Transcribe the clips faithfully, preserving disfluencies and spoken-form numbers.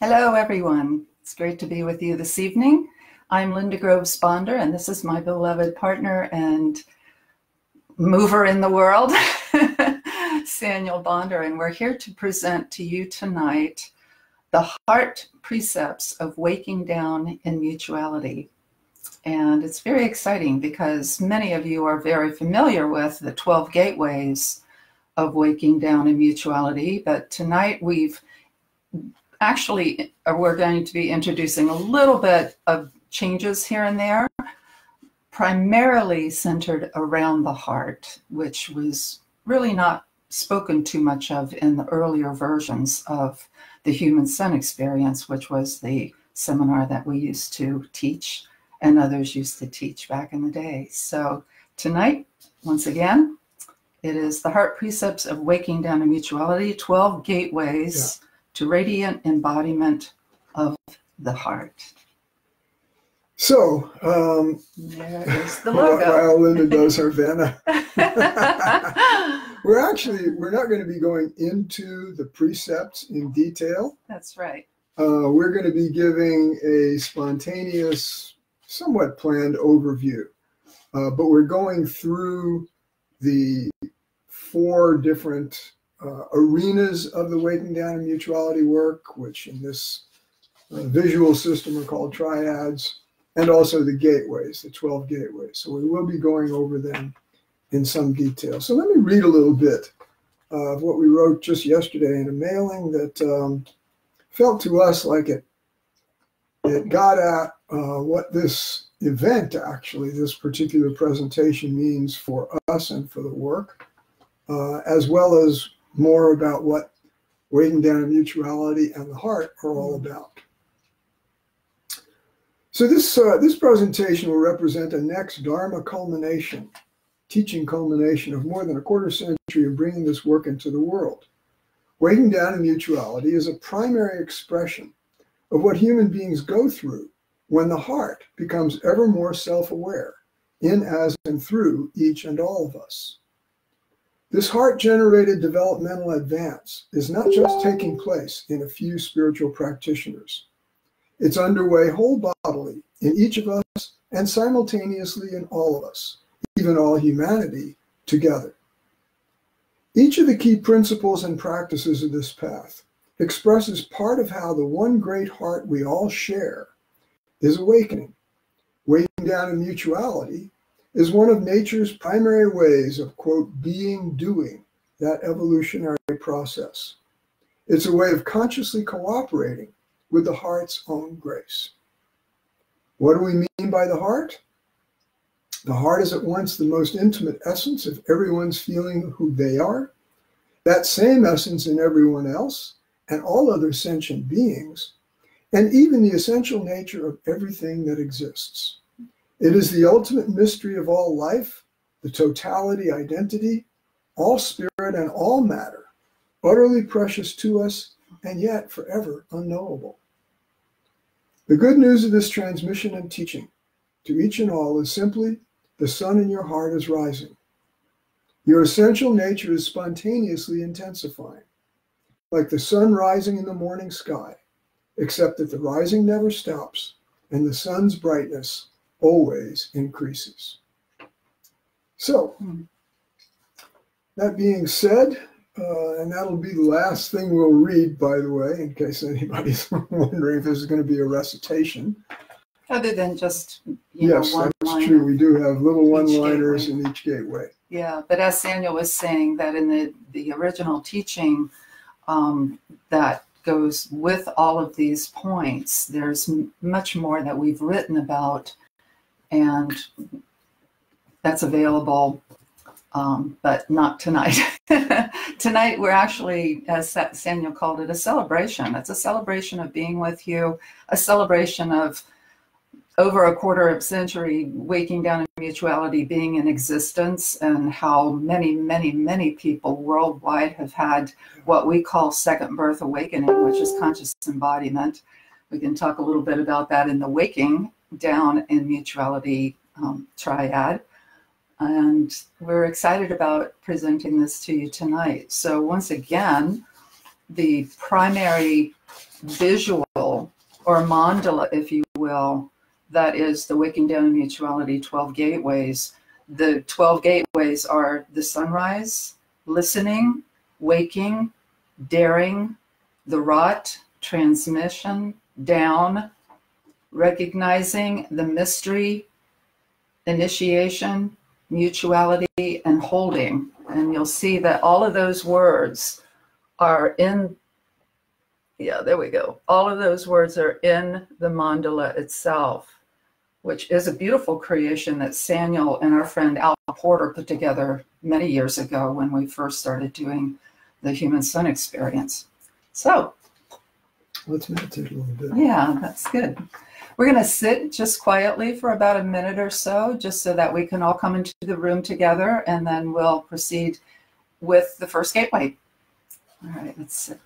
Hello, everyone. It's great to be with you this evening. I'm Linda Groves Bonder, and this is my beloved partner and mover in the world, Samuel Bonder, and we're here to present to you tonight the heart precepts of Waking Down in Mutuality. And it's very exciting because many of you are very familiar with the twelve gateways of Waking Down in Mutuality, but tonight we've actually, we're going to be introducing a little bit of changes here and there, primarily centered around the heart, which was really not spoken too much of in the earlier versions of the Human Sun Experience, which was the seminar that we used to teach and others used to teach back in the day. So tonight, once again, it is the heart precepts of Waking Down in Mutuality, twelve gateways yeah. to radiant embodiment of the heart. So, um, there's the logo. While Linda does her Vanna, we're actually, we're not going to be going into the precepts in detail. That's right. Uh, we're going to be giving a spontaneous, somewhat planned overview, uh, but we're going through the four different uh, arenas of the Waking Down in Mutuality work, which in this uh, visual system are called triads, and also the gateways, the twelve gateways. So we will be going over them in some detail. So let me read a little bit of what we wrote just yesterday in a mailing that um, felt to us like it, it got at uh, what this event, actually, this particular presentation means for us and for the work, uh, as well as more about what Waking Down in Mutuality and the heart are all about. So this, uh, this presentation will represent a next Dharma culmination, teaching culmination of more than a quarter century of bringing this work into the world. Waking Down in Mutuality is a primary expression of what human beings go through when the heart becomes ever more self-aware in, as, and through each and all of us. This heart-generated developmental advance is not just taking place in a few spiritual practitioners. It's underway whole bodily in each of us and simultaneously in all of us, even all humanity together. Each of the key principles and practices of this path expresses part of how the one great heart we all share is awakening. Waking Down in Mutuality is one of nature's primary ways of, quote, being, doing that evolutionary process. It's a way of consciously cooperating with the heart's own grace. What do we mean by the heart? The heart is at once the most intimate essence of everyone's feeling who they are, that same essence in everyone else and all other sentient beings, and even the essential nature of everything that exists. It is the ultimate mystery of all life, the totality, identity, all spirit and all matter, utterly precious to us and yet forever unknowable. The good news of this transmission and teaching to each and all is simply the sun in your heart is rising. Your essential nature is spontaneously intensifying, like the sun rising in the morning sky, except that the rising never stops and the sun's brightness always increases. So, that being said, uh, and that'll be the last thing we'll read, by the way, in case anybody's wondering if this is going to be a recitation. Other than just, you know, one-liner. Yes, that's true. We do have little one-liners in each gateway. Yeah, but as Samuel was saying, that in the, the original teaching, um, that goes with all of these points. There's much more that we've written about, and that's available, um, but not tonight. Tonight we're actually, as Samuel called it, a celebration. It's a celebration of being with you, a celebration of over a quarter of a century Waking Down in Mutuality being in existence, and how many, many, many people worldwide have had what we call second birth awakening, which is conscious embodiment. We can talk a little bit about that in the Waking Down in Mutuality um, triad. And we're excited about presenting this to you tonight. So once again, the primary visual or mandala, if you will, that is the Waking Down in Mutuality twelve Gateways. The twelve gateways are the sunrise, listening, waking, daring, the rot, transmission, down, recognizing, the mystery, initiation, mutuality, and holding. And you'll see that all of those words are in, yeah, there we go. All of those words are in the mandala itself, which is a beautiful creation that Saniel and our friend Al Porter put together many years ago when we first started doing the Human Sun Experience. So let's meditate a little bit. Yeah, that's good. We're going to sit just quietly for about a minute or so, just so that we can all come into the room together, and then we'll proceed with the first gateway. All right, let's sit.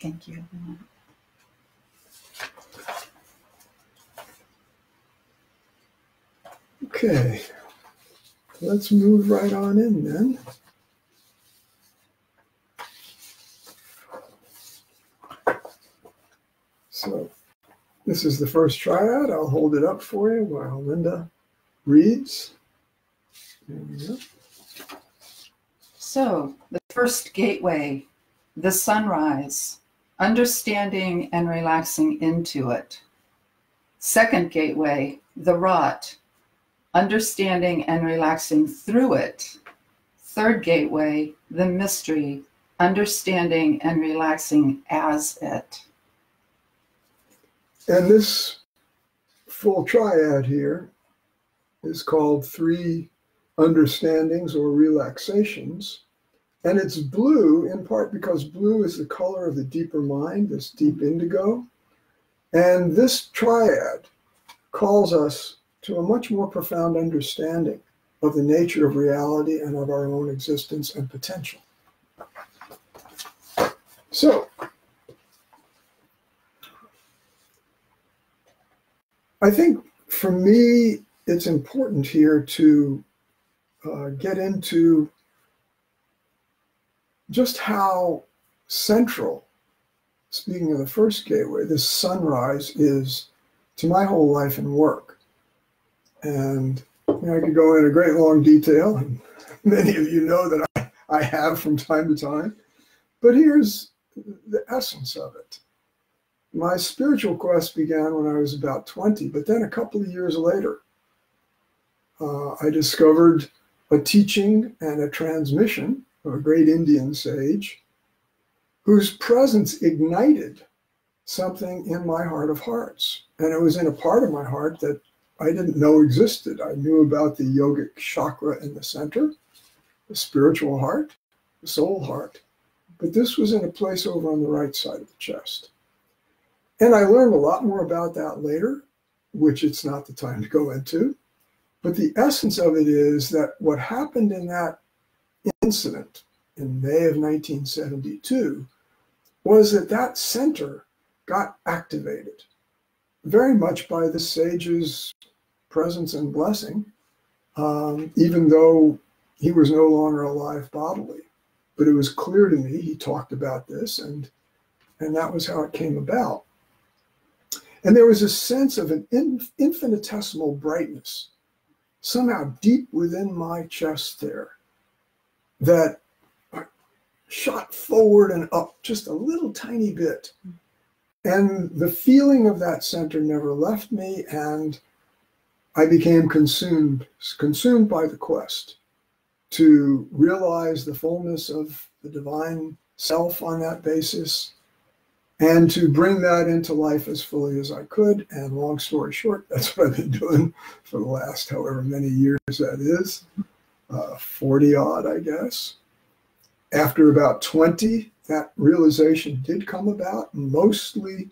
Thank you. Thank you. Okay, let's move right on in then. So this is the first triad. I'll hold it up for you while Linda reads. There we go. So the first gateway, the sunrise. Understanding and relaxing into it. Second gateway, the rot. Understanding and relaxing through it. Third gateway, the mystery. Understanding and relaxing as it. And this full triad here is called three understandings or relaxations. And it's blue in part because blue is the color of the deeper mind, this deep indigo. And this triad calls us to a much more profound understanding of the nature of reality and of our own existence and potential. So I think for me, it's important here to uh, get into just how central, speaking of the first gateway, this sunrise is to my whole life and work. And you know, I could go into great long detail, and many of you know that I, I have from time to time, but here's the essence of it. My spiritual quest began when I was about twenty, but then a couple of years later, uh, I discovered a teaching and a transmission of a great Indian sage, whose presence ignited something in my heart of hearts. And it was in a part of my heart that I didn't know existed. I knew about the yogic chakra in the center, the spiritual heart, the soul heart. But this was in a place over on the right side of the chest. And I learned a lot more about that later, which it's not the time to go into. But the essence of it is that what happened in that incident in May of nineteen seventy-two was that that center got activated very much by the sage's presence and blessing, um, even though he was no longer alive bodily. But it was clear to me, he talked about this, and, and that was how it came about. And there was a sense of an infinitesimal brightness, somehow deep within my chest there, that shot forward and up just a little tiny bit. And the feeling of that center never left me, and I became consumed, consumed by the quest to realize the fullness of the divine self on that basis, and to bring that into life as fully as I could. And long story short, that's what I've been doing for the last however many years that is, uh, forty odd, I guess. After about twenty, that realization did come about, mostly,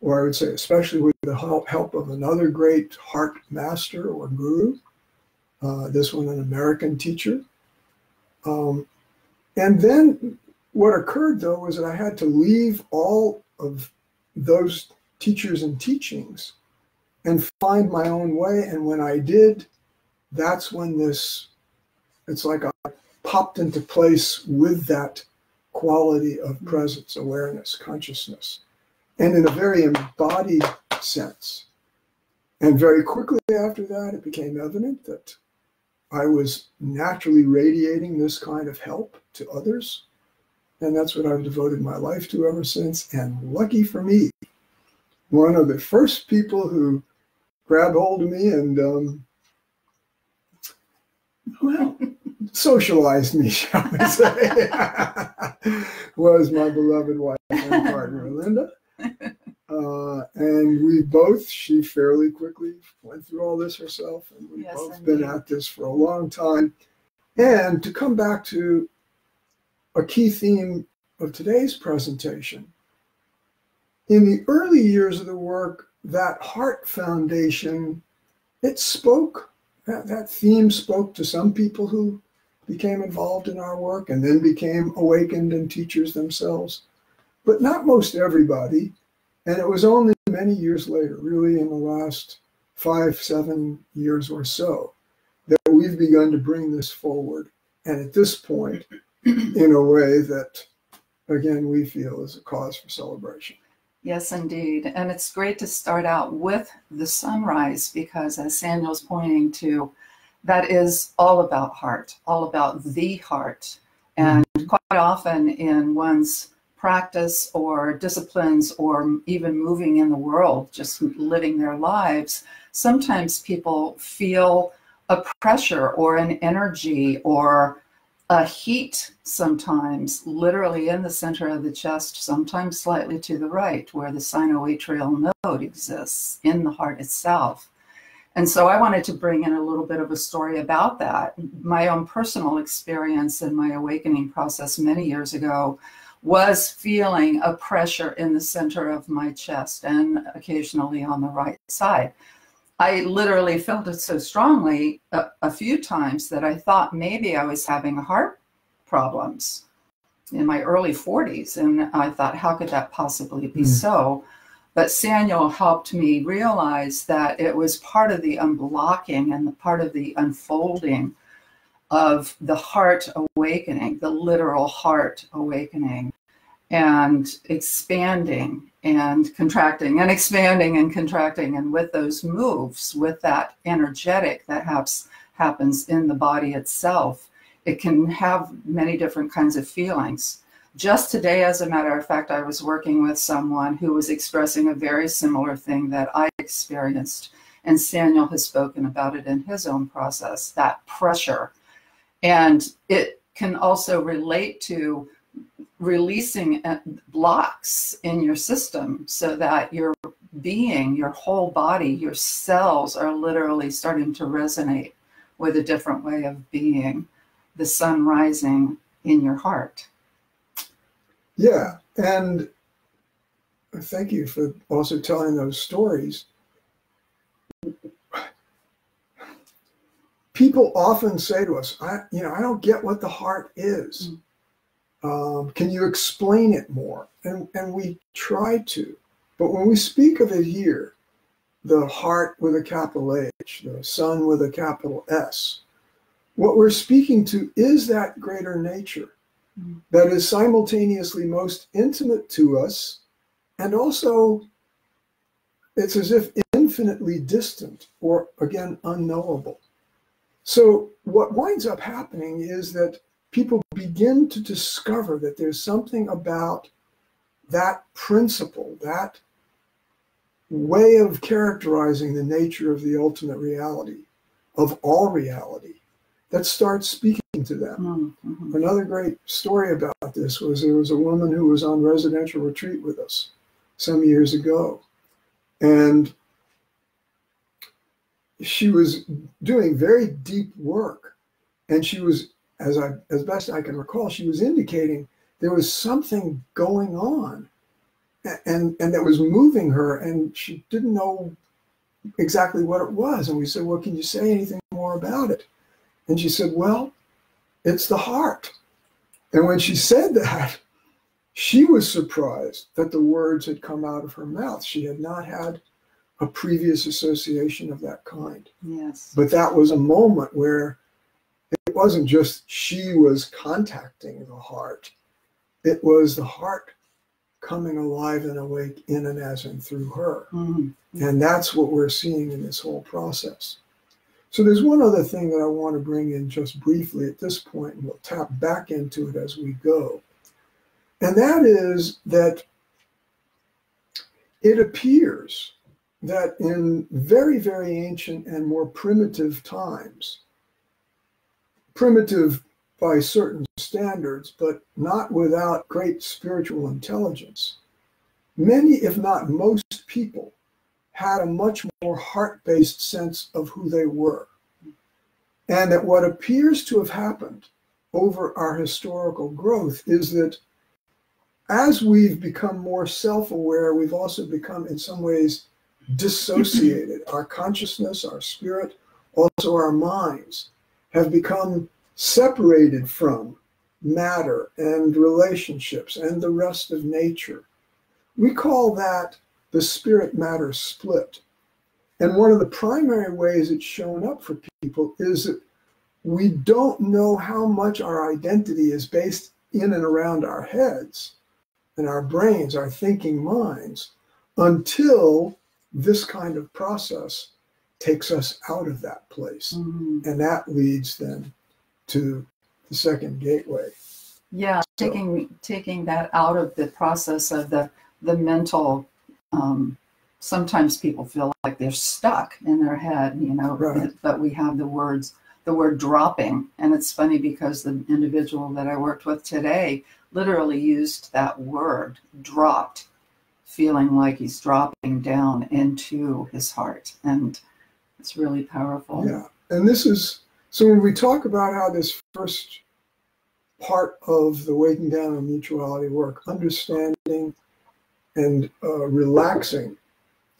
or I would say especially, with the help of another great heart master or guru, uh, this one an American teacher. Um, and then what occurred, though, was that I had to leave all of those teachers and teachings and find my own way. And when I did, that's when this, it's like I popped into place with that quality of presence, awareness, consciousness, and in a very embodied sense. And very quickly after that, it became evident that I was naturally radiating this kind of help to others. And that's what I've devoted my life to ever since. And lucky for me, one of the first people who grabbed hold of me and, um, well, socialized me, shall we say, was my beloved wife and partner, Linda. Uh, and we both, she fairly quickly went through all this herself. And we've yes, both indeed. been at this for a long time. And to come back to a key theme of today's presentation, in the early years of the work, that heart foundation, it spoke, that, that theme spoke to some people who became involved in our work and then became awakened and teachers themselves, but not most everybody. And it was only many years later, really in the last five, seven years or so, that we've begun to bring this forward. And at this point, in a way that, again, we feel is a cause for celebration. Yes, indeed. And it's great to start out with the sunrise, because as Samuel's pointing to, that is all about heart, all about the heart. And mm-hmm. quite often in one's practice or disciplines, or even moving in the world, just living their lives, sometimes people feel a pressure or an energy or a heat, sometimes literally in the center of the chest, sometimes slightly to the right where the sinoatrial node exists in the heart itself. And so I wanted to bring in a little bit of a story about that. My own personal experience in my awakening process many years ago was feeling a pressure in the center of my chest and occasionally on the right side. I literally felt it so strongly a, a few times that I thought maybe I was having heart problems in my early forties. And I thought, how could that possibly be mm. so? But Samuel helped me realize that it was part of the unblocking and the part of the unfolding of the heart awakening, the literal heart awakening, and expanding and contracting and expanding and contracting. And with those moves, with that energetic that haps, happens in the body itself, it can have many different kinds of feelings. Just today, as a matter of fact, I was working with someone who was expressing a very similar thing that I experienced. And Samuel has spoken about it in his own process, that pressure. And it can also relate to releasing blocks in your system so that your being, your whole body, your cells are literally starting to resonate with a different way of being, the sun rising in your heart. Yeah, and thank you for also telling those stories. People often say to us, I, you know, I don't get what the heart is. Mm-hmm. Um, can you explain it more? And, and we try to. But when we speak of it here, the heart with a capital H, the sun with a capital S, what we're speaking to is that greater nature that is simultaneously most intimate to us and also it's as if infinitely distant or, again, unknowable. So what winds up happening is that people begin to discover that there's something about that principle, that way of characterizing the nature of the ultimate reality, of all reality, that starts speaking to them. Mm-hmm. Another great story about this was there was a woman who was on residential retreat with us some years ago. And she was doing very deep work. And she was, as, I, as best I can recall, she was indicating there was something going on and, and that was moving her, and she didn't know exactly what it was. And we said, well, can you say anything more about it? And she said, well, it's the heart. And when she said that, she was surprised that the words had come out of her mouth. She had not had a previous association of that kind. Yes. But that was a moment where it wasn't just she was contacting the heart. It was the heart coming alive and awake in and as and through her. Mm-hmm. And that's what we're seeing in this whole process. So there's one other thing that I want to bring in just briefly at this point, and we'll tap back into it as we go. And that is that it appears that in very, very ancient and more primitive times, primitive by certain standards, but not without great spiritual intelligence, many, if not most people, had a much more heart-based sense of who they were. And that what appears to have happened over our historical growth is that as we've become more self-aware, we've also become in some ways dissociated. Our consciousness, our spirit, also our minds have become separated from matter and relationships and the rest of nature. We call that the spirit-matter split. And one of the primary ways it's shown up for people is that we don't know how much our identity is based in and around our heads and our brains, our thinking minds, until this kind of process takes us out of that place. Mm-hmm. And that leads then to the second gateway. Yeah, so, taking, taking that out of the process of the, the mental. Um, sometimes people feel like they're stuck in their head, you know, right. But we have the words, the word dropping. And it's funny because the individual that I worked with today literally used that word, dropped, feeling like he's dropping down into his heart. And it's really powerful. Yeah. And this is, so when we talk about how this first part of the Waking Down in Mutuality work, understanding and uh, relaxing,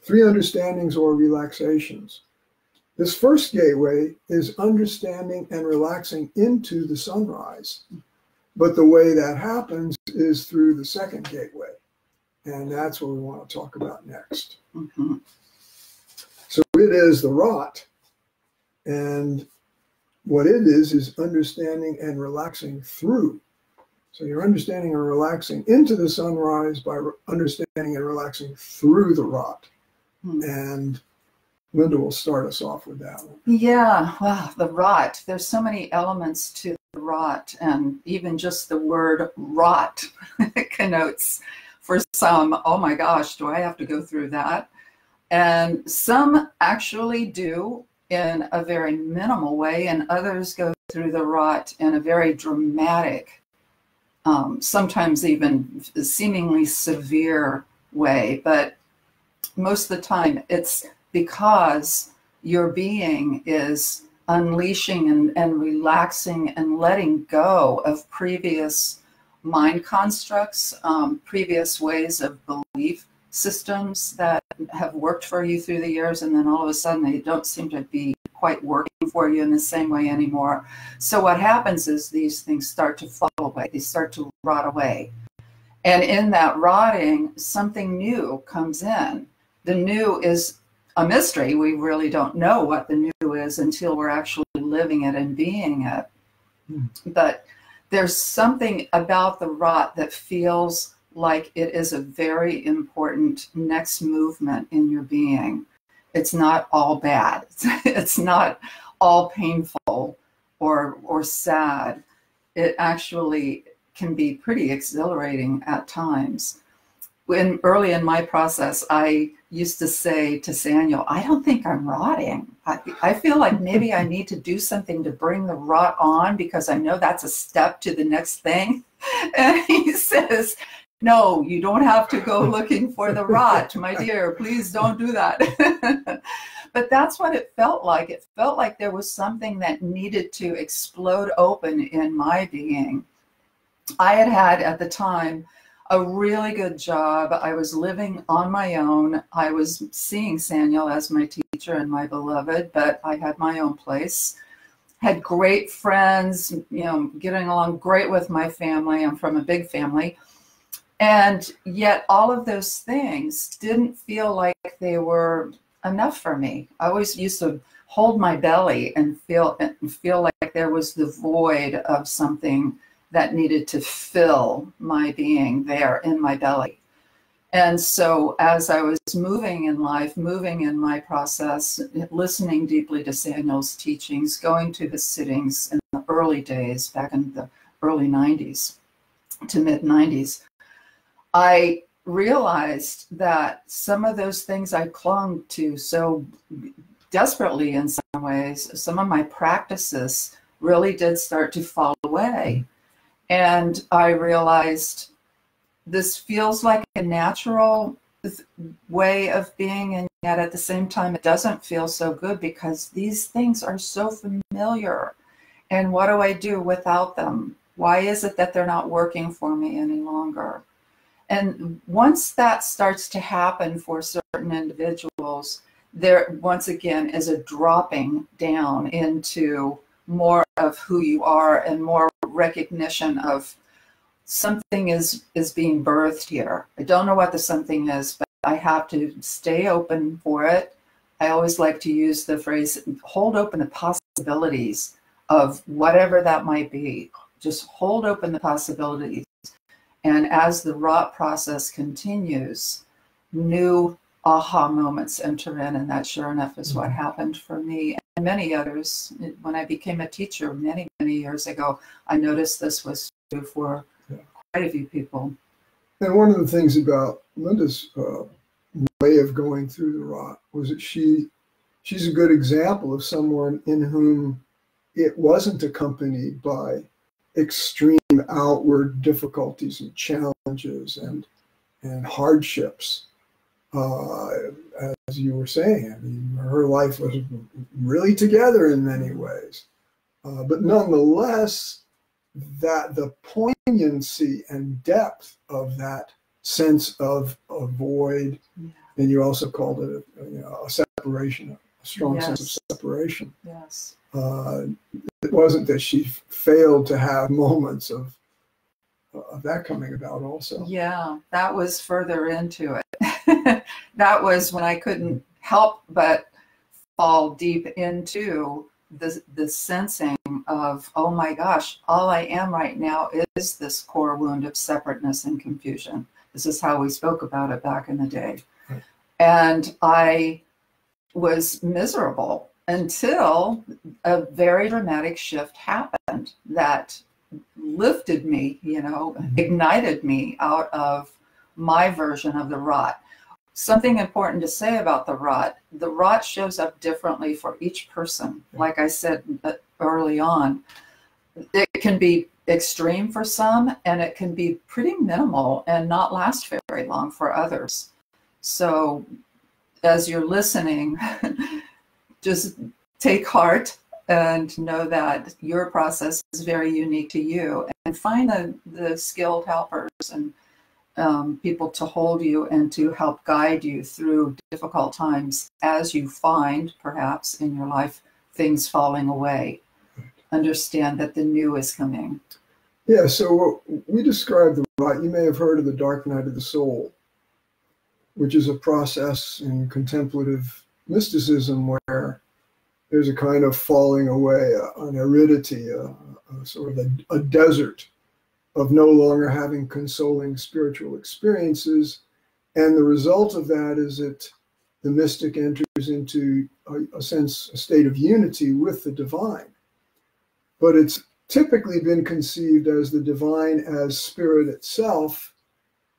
three understandings or relaxations. This first gateway is understanding and relaxing into the sunrise. But the way that happens is through the second gateway. And that's what we want to talk about next. Mm-hmm. So it is the rot. And what it is, is understanding and relaxing through. So you're understanding and relaxing into the sunrise by understanding and relaxing through the rot. Hmm. And Linda will start us off with that one. Yeah, wow, the rot. There's so many elements to the rot, and even just the word rot connotes for some, oh my gosh, do I have to go through that? And some actually do in a very minimal way, and others go through the rot in a very dramatic way. Um, sometimes even seemingly severe way, but most of the time it's because your being is unleashing and, and relaxing and letting go of previous mind constructs, um, previous ways of belief systems that have worked for you through the years, and then all of a sudden they don't seem to be quite working for you in the same way anymore. So what happens is these things start to fall away. They start to rot away. And in that rotting, something new comes in. The new is a mystery. We really don't know what the new is until we're actually living it and being it. Mm. But there's something about the rot that feels like it is a very important next movement in your being. It's not all bad. It's, it's not all painful or, or sad. It actually can be pretty exhilarating at times. When early in my process, I used to say to Saniel, I don't think I'm rotting. I, I feel like maybe I need to do something to bring the rot on because I know that's a step to the next thing. And he says, no, you don't have to go looking for the rot, my dear. Please don't do that. But that's what it felt like. It felt like there was something that needed to explode open in my being. I had had at the time a really good job. I was living on my own. I was seeing Saniel as my teacher and my beloved, but I had my own place. Had great friends, you know, getting along great with my family. I'm from a big family. And yet all of those things didn't feel like they were enough for me. I always used to hold my belly and feel, and feel like there was the void of something that needed to fill my being there in my belly. And so as I was moving in life, moving in my process, listening deeply to Saniel's teachings, going to his sittings in the early days, back in the early nineties to mid nineties, I realized that some of those things I clung to so desperately in some ways, some of my practices really did start to fall away. And I realized this feels like a natural way of being, and yet at the same time, it doesn't feel so good because these things are so familiar. And what do I do without them? Why is it that they're not working for me any longer? And once that starts to happen for certain individuals, there once again is a dropping down into more of who you are and more recognition of something is, is being birthed here. I don't know what the something is, but I have to stay open for it. I always like to use the phrase, hold open the possibilities of whatever that might be. Just hold open the possibilities. And as the rot process continues, new aha moments enter in, and that sure enough is what happened for me and many others. When I became a teacher many, many years ago, I noticed this was true for yeah. quite a few people. And one of the things about Linda's uh, way of going through the rot was that she, she's a good example of someone in whom it wasn't accompanied by extreme outward difficulties and challenges and and hardships. Uh, as you were saying, I mean, her life was really together in many ways, uh, but nonetheless, that the poignancy and depth of that sense of a void, yeah. and you also called it a, you know, a separation, a strong yes. sense of separation. Yes. Uh, it wasn't that she failed to have moments of of that coming about also. Yeah, that was further into it. That was when I couldn't help but fall deep into the, the sensing of, oh my gosh, all I am right now is this core wound of separateness and confusion. This is how we spoke about it back in the day. Right. And I was miserable until a very dramatic shift happened that lifted me, you know, mm-hmm. ignited me out of my version of the rot. Something important to say about the rot, the rot shows up differently for each person. Like I said early on, it can be extreme for some, and it can be pretty minimal and not last very long for others. So as you're listening, just take heart and know that your process is very unique to you, and find the, the skilled helpers and um, people to hold you and to help guide you through difficult times as you find, perhaps, in your life, things falling away. Understand that the new is coming. Yeah, so we describe the rot. You may have heard of the dark night of the soul, which is a process in contemplative mysticism where there's a kind of falling away, an aridity, a, a sort of a, a desert of no longer having consoling spiritual experiences. And the result of that is that the mystic enters into a, a sense, a state of unity with the divine. But it's typically been conceived as the divine as spirit itself,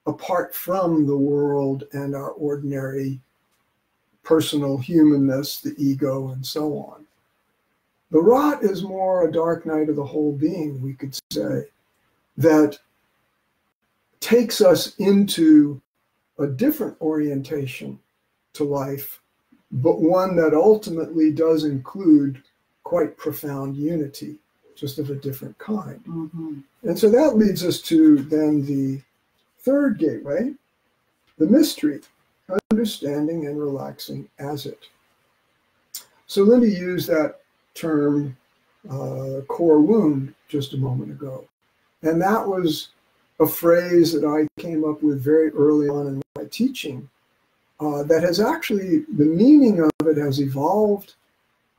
apart from the world and our ordinary personal humanness, the ego, and so on. The rot is more a dark night of the whole being, we could say, that takes us into a different orientation to life, but one that ultimately does include quite profound unity, just of a different kind. Mm-hmm. And so that leads us to then the third gateway, the mystery, understanding and relaxing as it. So let me use that term uh, core wound just a moment ago. And that was a phrase that I came up with very early on in my teaching uh, that has actually, the meaning of it has evolved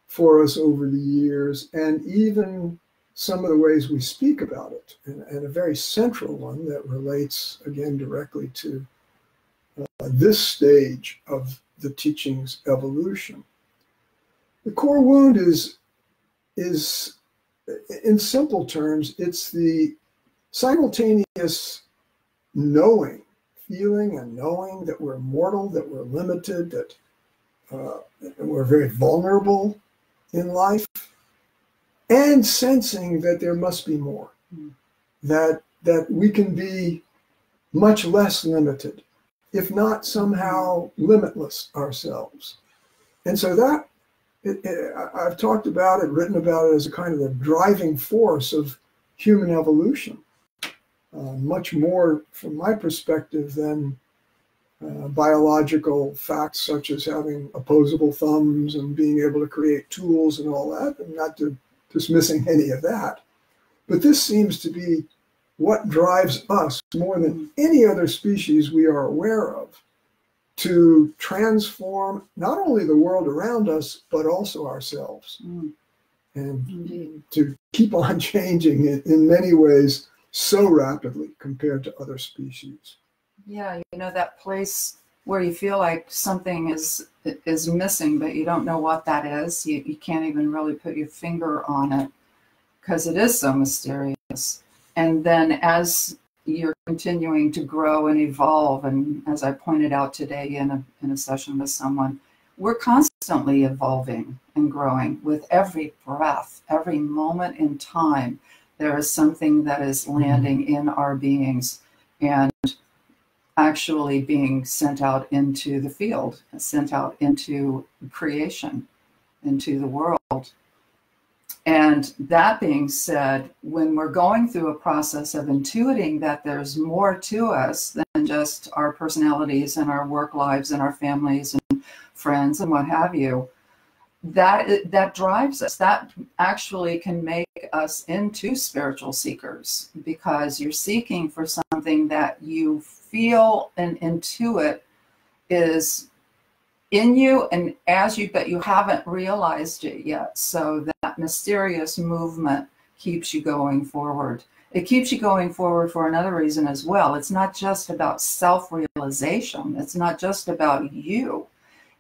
for us over the years, and even some of the ways we speak about it, and, and a very central one that relates, again, directly to uh, this stage of the teaching's evolution. The core wound is, is, in simple terms, it's the simultaneous knowing, feeling and knowing that we're mortal, that we're limited, that uh, we're very vulnerable in life, and sensing that there must be more, that, that we can be much less limited, if not somehow limitless ourselves. And so that, it, it, I've talked about it, written about it as a kind of the driving force of human evolution, uh, much more from my perspective than uh, biological facts such as having opposable thumbs and being able to create tools and all that, and not to dismissing any of that. But this seems to be what drives us more than any other species we are aware of to transform not only the world around us, but also ourselves. Mm. And indeed, to keep on changing it in many ways so rapidly compared to other species. Yeah, you know, that place where you feel like something is is missing, but you don't know what that is. You, you can't even really put your finger on it because it is so mysterious. And then as you're continuing to grow and evolve, and as I pointed out today in a, in a session with someone, we're constantly evolving and growing with every breath, every moment in time. There is something that is landing in our beings and actually being sent out into the field, sent out into creation, into the world. And that being said, when we're going through a process of intuiting that there's more to us than just our personalities and our work lives and our families and friends and what have you, that that drives us. That actually can make us into spiritual seekers, because you're seeking for something that you feel and intuit is in you and as you, but you haven't realized it yet. So that mysterious movement keeps you going forward. It keeps you going forward for another reason as well. It's not just about self-realization. It's not just about you.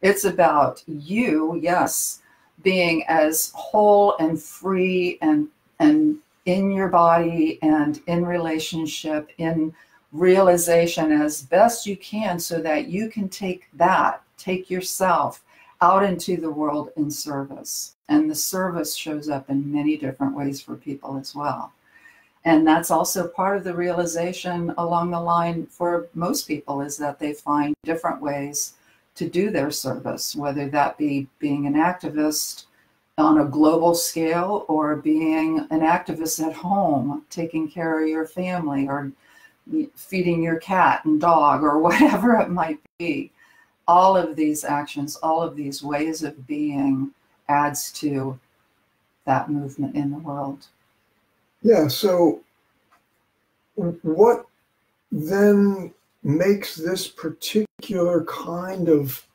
It's about you, yes, being as whole and free and, and in your body and in relationship, in realization as best you can, so that you can take that, take yourself out into the world in service. And the service shows up in many different ways for people as well. And that's also part of the realization along the line for most people, is that they find different ways to do their service, whether that be being an activist on a global scale or being an activist at home, taking care of your family or feeding your cat and dog or whatever it might be. All of these actions, all of these ways of being adds to that movement in the world. Yeah, so what then makes this particular kind of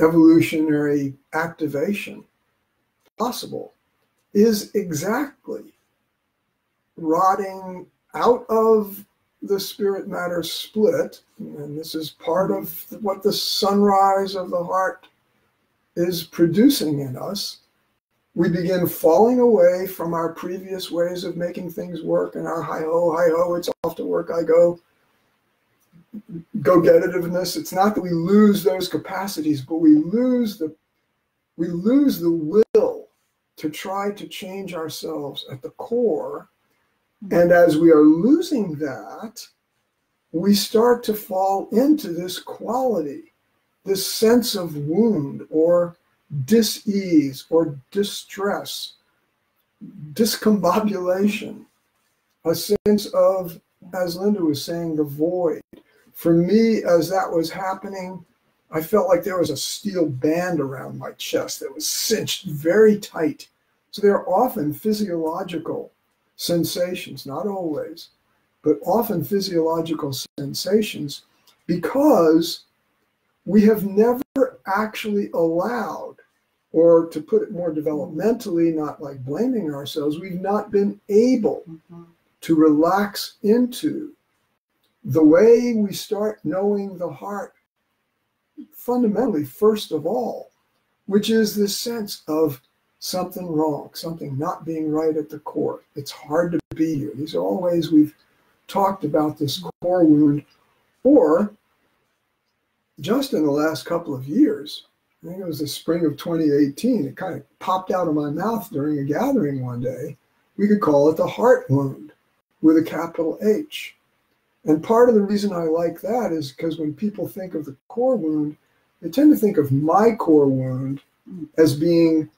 evolutionary activation possible is exactly rotting out of the spirit matter split, and this is part of what the sunrise of the heart is producing in us, we begin falling away from our previous ways of making things work and our hi-ho, hi-ho, it's off to work, I go, go-getitiveness. It's not that we lose those capacities, but we lose the, we lose the will to try to change ourselves at the core. And as we are losing that, we start to fall into this quality, this sense of wound or dis-ease or distress, discombobulation, a sense of, as Linda was saying, the void. For me, as that was happening, I felt like there was a steel band around my chest that was cinched very tight. So there are often physiological sensations, not always, but often physiological sensations, because we have never actually allowed, or to put it more developmentally, not like blaming ourselves, we've not been able mm-hmm. to relax into the way we start knowing the heart fundamentally, first of all, which is this sense of something wrong, something not being right at the core. It's hard to be here. These are all ways we've talked about this core wound, or just in the last couple of years, I think it was the spring of twenty eighteen, it kind of popped out of my mouth during a gathering one day. We could call it the heart wound with a capital H. And part of the reason I like that is because when people think of the core wound, they tend to think of my core wound as being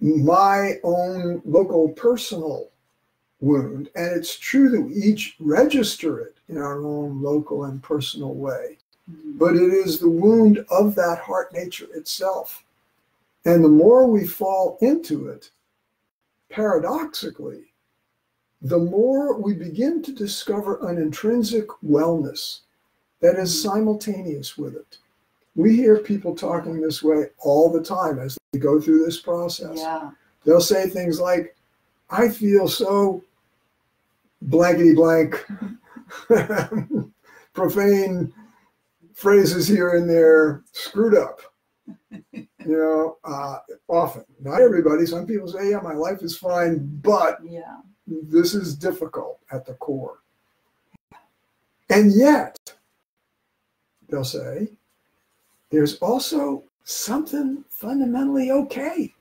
my own local personal wound. And it's true that we each register it in our own local and personal way. But it is the wound of that heart nature itself. And the more we fall into it, paradoxically, the more we begin to discover an intrinsic wellness that is simultaneous with it. We hear people talking this way all the time as they go through this process. Yeah. They'll say things like, I feel so blankety blank, profane phrases here and there, screwed up, you know, uh, often. Not everybody. Some people say, yeah, my life is fine, but yeah. this is difficult at the core. And yet, they'll say, there's also something fundamentally okay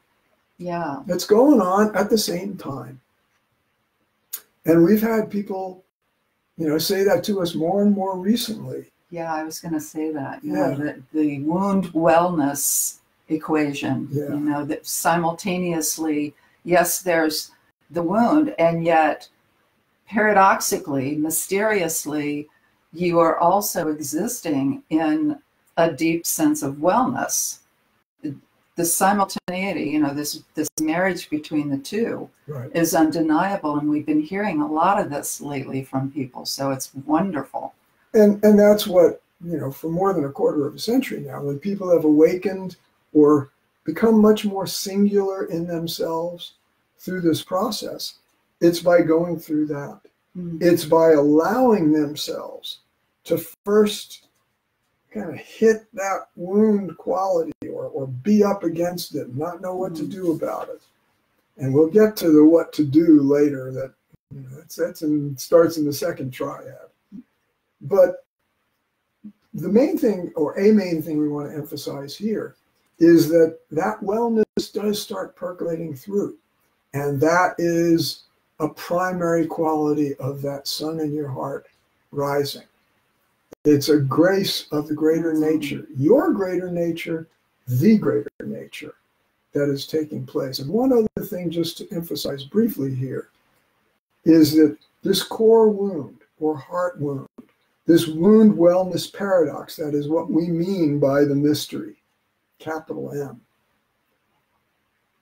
yeah. that's going on at the same time. And we've had people, you know, say that to us more and more recently. Yeah, I was going to say that. You yeah. know, the, the wound wellness equation, yeah. you know, that simultaneously, yes, there's the wound, and yet paradoxically, mysteriously, you are also existing in a deep sense of wellness. The, the simultaneity, you know, this, this marriage between the two right. is undeniable, and we've been hearing a lot of this lately from people, so it's wonderful. And, and that's what, you know, for more than a quarter of a century now, when people have awakened or become much more singular in themselves through this process, it's by going through that. Mm-hmm. It's by allowing themselves to first kind of hit that wound quality or, or be up against it, not know what mm-hmm. to do about it. And we'll get to the what to do later. That you know, that's, that's in, starts in the second triad. But the main thing, or a main thing we want to emphasize here, is that that wellness does start percolating through. And that is a primary quality of that sun in your heart rising. It's a grace of the greater nature, your greater nature, the greater nature that is taking place. And one other thing just to emphasize briefly here is that this core wound or heart wound, this wound wellness paradox, that is what we mean by the mystery, capital M.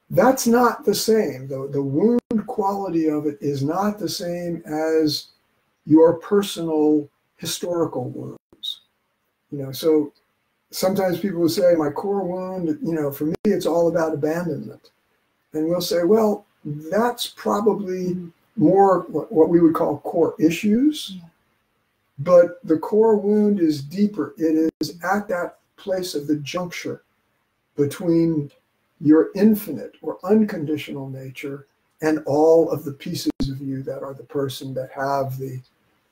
That's not the same. The, the wound quality of it is not the same as your personal historical wounds. You know, so sometimes people will say, my core wound, you know, for me, it's all about abandonment. And we'll say, well, that's probably more what we would call core issues, yeah. But the core wound is deeper. It is at that place of the juncture between your infinite or unconditional nature and all of the pieces of you that are the person, that have the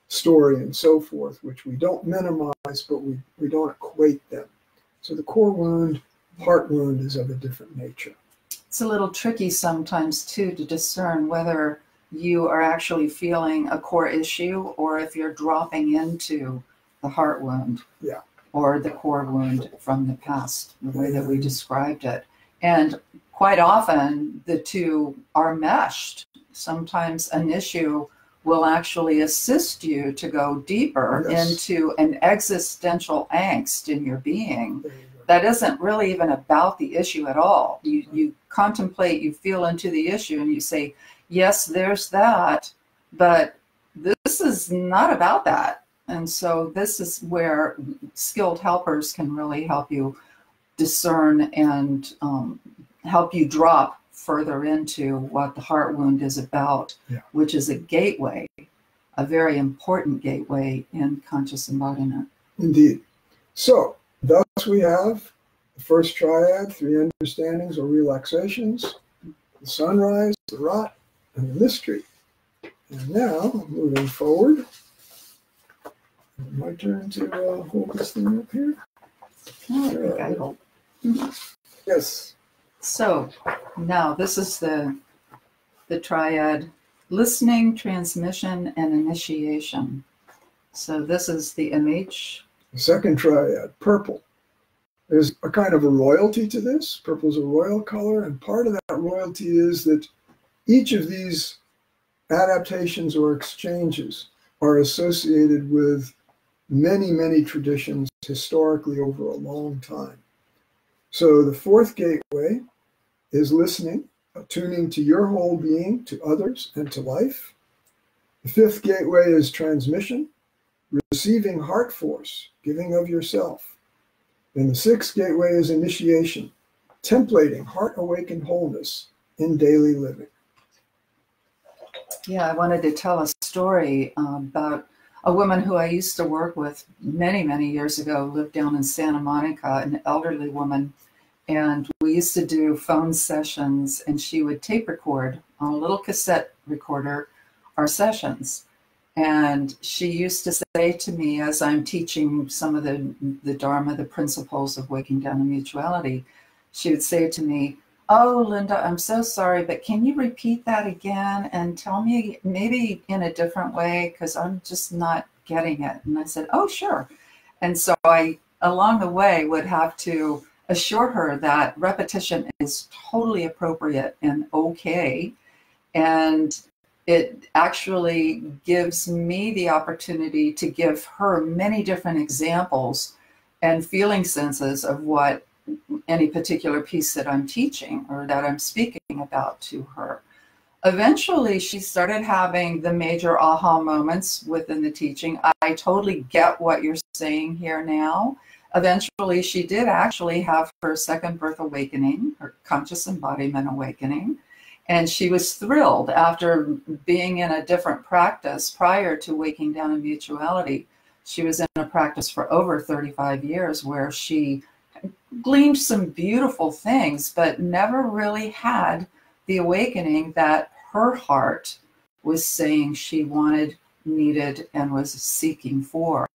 story and so forth, which we don't minimize, but we, we don't equate them. So the core wound, heart wound, is of a different nature. It's a little tricky sometimes, too, to discern whether you are actually feeling a core issue or if you're dropping into the heart wound, yeah, or the core wound from the past, the way that we described it. And quite often the two are meshed. Sometimes an issue will actually assist you to go deeper, yes, into an existential angst in your being that isn't really even about the issue at all. You, you contemplate, you feel into the issue and you say, yes, there's that, but this is not about that. And so this is where skilled helpers can really help you discern and um, help you drop further into what the heart wound is about, yeah, which is a gateway, a very important gateway in conscious embodiment. Indeed. So thus we have the first triad, three understandings or relaxations, the sunrise, the rot, and the mystery. And now, moving forward, my turn to uh, hold this thing up here. Oh, I think I hold. Yes. So now this is the the triad: listening, transmission, and initiation. So this is the M H. The second triad, purple. There's a kind of a royalty to this. Purple is a royal color, and part of that royalty is that each of these adaptations or exchanges are associated with many, many traditions historically over a long time. So the fourth gateway is listening, attuning to your whole being, to others, and to life. The fifth gateway is transmission, receiving heart force, giving of yourself. And the sixth gateway is initiation, templating heart-awakened wholeness in daily living. Yeah, I wanted to tell a story um, about a woman who I used to work with many, many years ago, lived down in Santa Monica, an elderly woman. And we used to do phone sessions, and she would tape record on a little cassette recorder our sessions. And she used to say to me, as I'm teaching some of the, the Dharma, the principles of Waking Down in Mutuality, she would say to me, "Oh, Linda, I'm so sorry, but can you repeat that again and tell me maybe in a different way, because I'm just not getting it." And I said, "Oh, sure." And so I, along the way, would have to assure her that repetition is totally appropriate and okay. And it actually gives me the opportunity to give her many different examples and feeling senses of what any particular piece that I'm teaching or that I'm speaking about to her. Eventually, she started having the major aha moments within the teaching. I totally get what you're saying here now. Eventually, she did actually have her second birth awakening, her conscious embodiment awakening. And she was thrilled after being in a different practice prior to Waking Down in Mutuality. She was in a practice for over thirty-five years where she gleaned some beautiful things, but never really had the awakening that her heart was saying she wanted, needed, and was seeking for.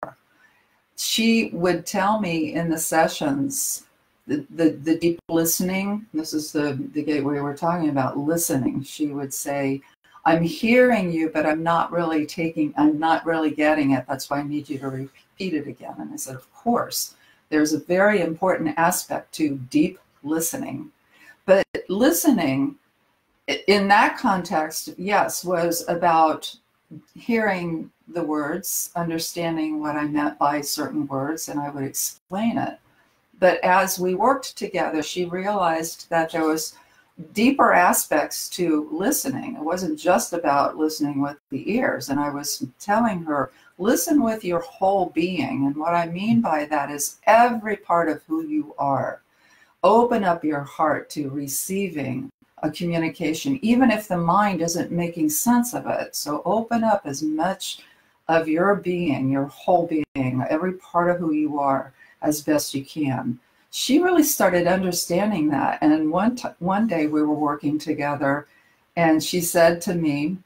She would tell me in the sessions, the, the, the deep listening, this is the, the gateway we're talking about, listening. She would say, "I'm hearing you, but I'm not really taking, I'm not really getting it. That's why I need you to repeat it again." And I said, of course. There's a very important aspect to deep listening. But listening in that context, yes, was about hearing the words, understanding what I meant by certain words, and I would explain it. But as we worked together, she realized that there was deeper aspects to listening. It wasn't just about listening with the ears. And I was telling her, listen with your whole being. And what I mean by that is every part of who you are. Open up your heart to receiving a communication, even if the mind isn't making sense of it. So open up as much of your being, your whole being, every part of who you are as best you can. She really started understanding that. And one, t one day we were working together and she said to me,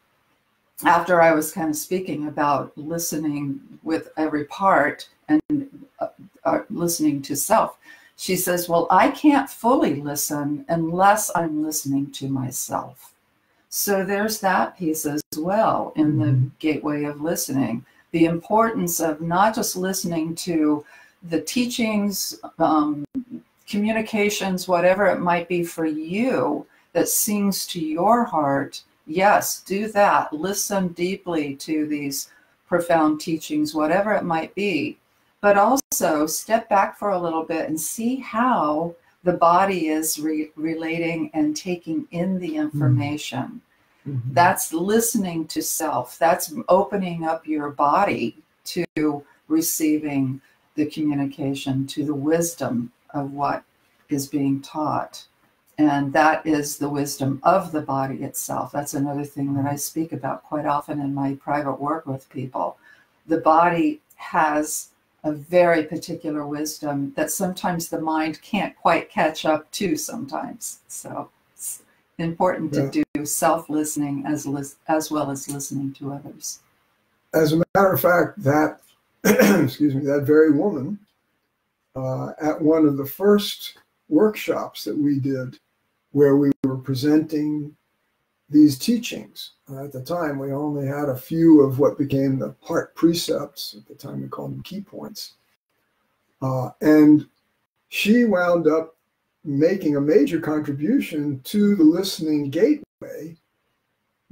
after I was kind of speaking about listening with every part and uh, uh, listening to self, she says, well, I can't fully listen unless I'm listening to myself. So there's that piece as well in the mm-hmm. gateway of listening, the importance of not just listening to the teachings, um, communications, whatever it might be for you that sings to your heart. Yes, do that. Listen deeply to these profound teachings, whatever it might be. But also step back for a little bit and see how the body is re relating and taking in the information. Mm-hmm. That's listening to self. That's opening up your body to receiving the communication, to the wisdom of what is being taught. And that is the wisdom of the body itself. That's another thing that I speak about quite often in my private work with people. The body has a very particular wisdom that sometimes the mind can't quite catch up to sometimes. So it's important yeah. to do self-listening as, as well as listening to others. As a matter of fact, that excuse me, that very woman uh, at one of the first workshops that we did where we were presenting these teachings. Uh, at the time, we only had a few of what became the heart precepts. At the time, we called them key points. Uh, and she wound up making a major contribution to the listening gateway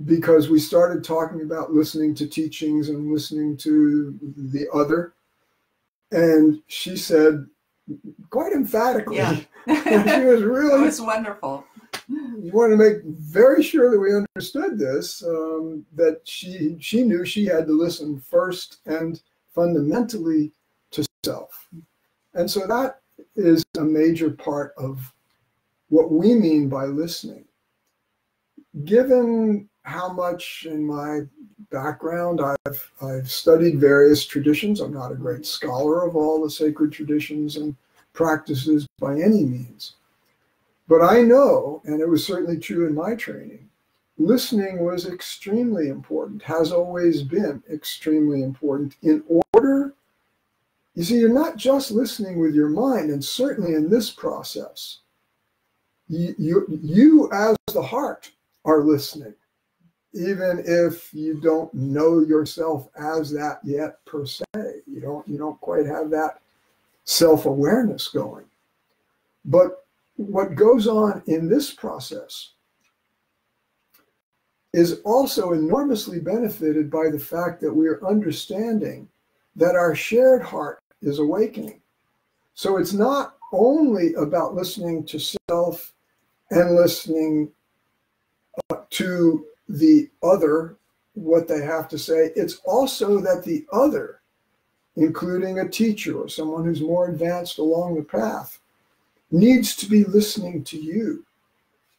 because we started talking about listening to teachings and listening to the other. And she said, quite emphatically, yeah. and she was really, it was wonderful. You want to make very sure that we understood this, um, that she, she knew she had to listen first and fundamentally to self. And so that is a major part of what we mean by listening. Given how much in my background I've, I've studied various traditions, I'm not a great scholar of all the sacred traditions and practices by any means. But I know, and it was certainly true in my training, listening was extremely important, has always been extremely important in order. You see, you're not just listening with your mind, and certainly in this process, you, you, you as the heart are listening, even if you don't know yourself as that yet per se. You don't, you don't quite have that self-awareness going. But what goes on in this process is also enormously benefited by the fact that we are understanding that our shared heart is awakening. So it's not only about listening to self and listening to the other, what they have to say. It's also that the other, including a teacher or someone who's more advanced along the path, needs to be listening to you.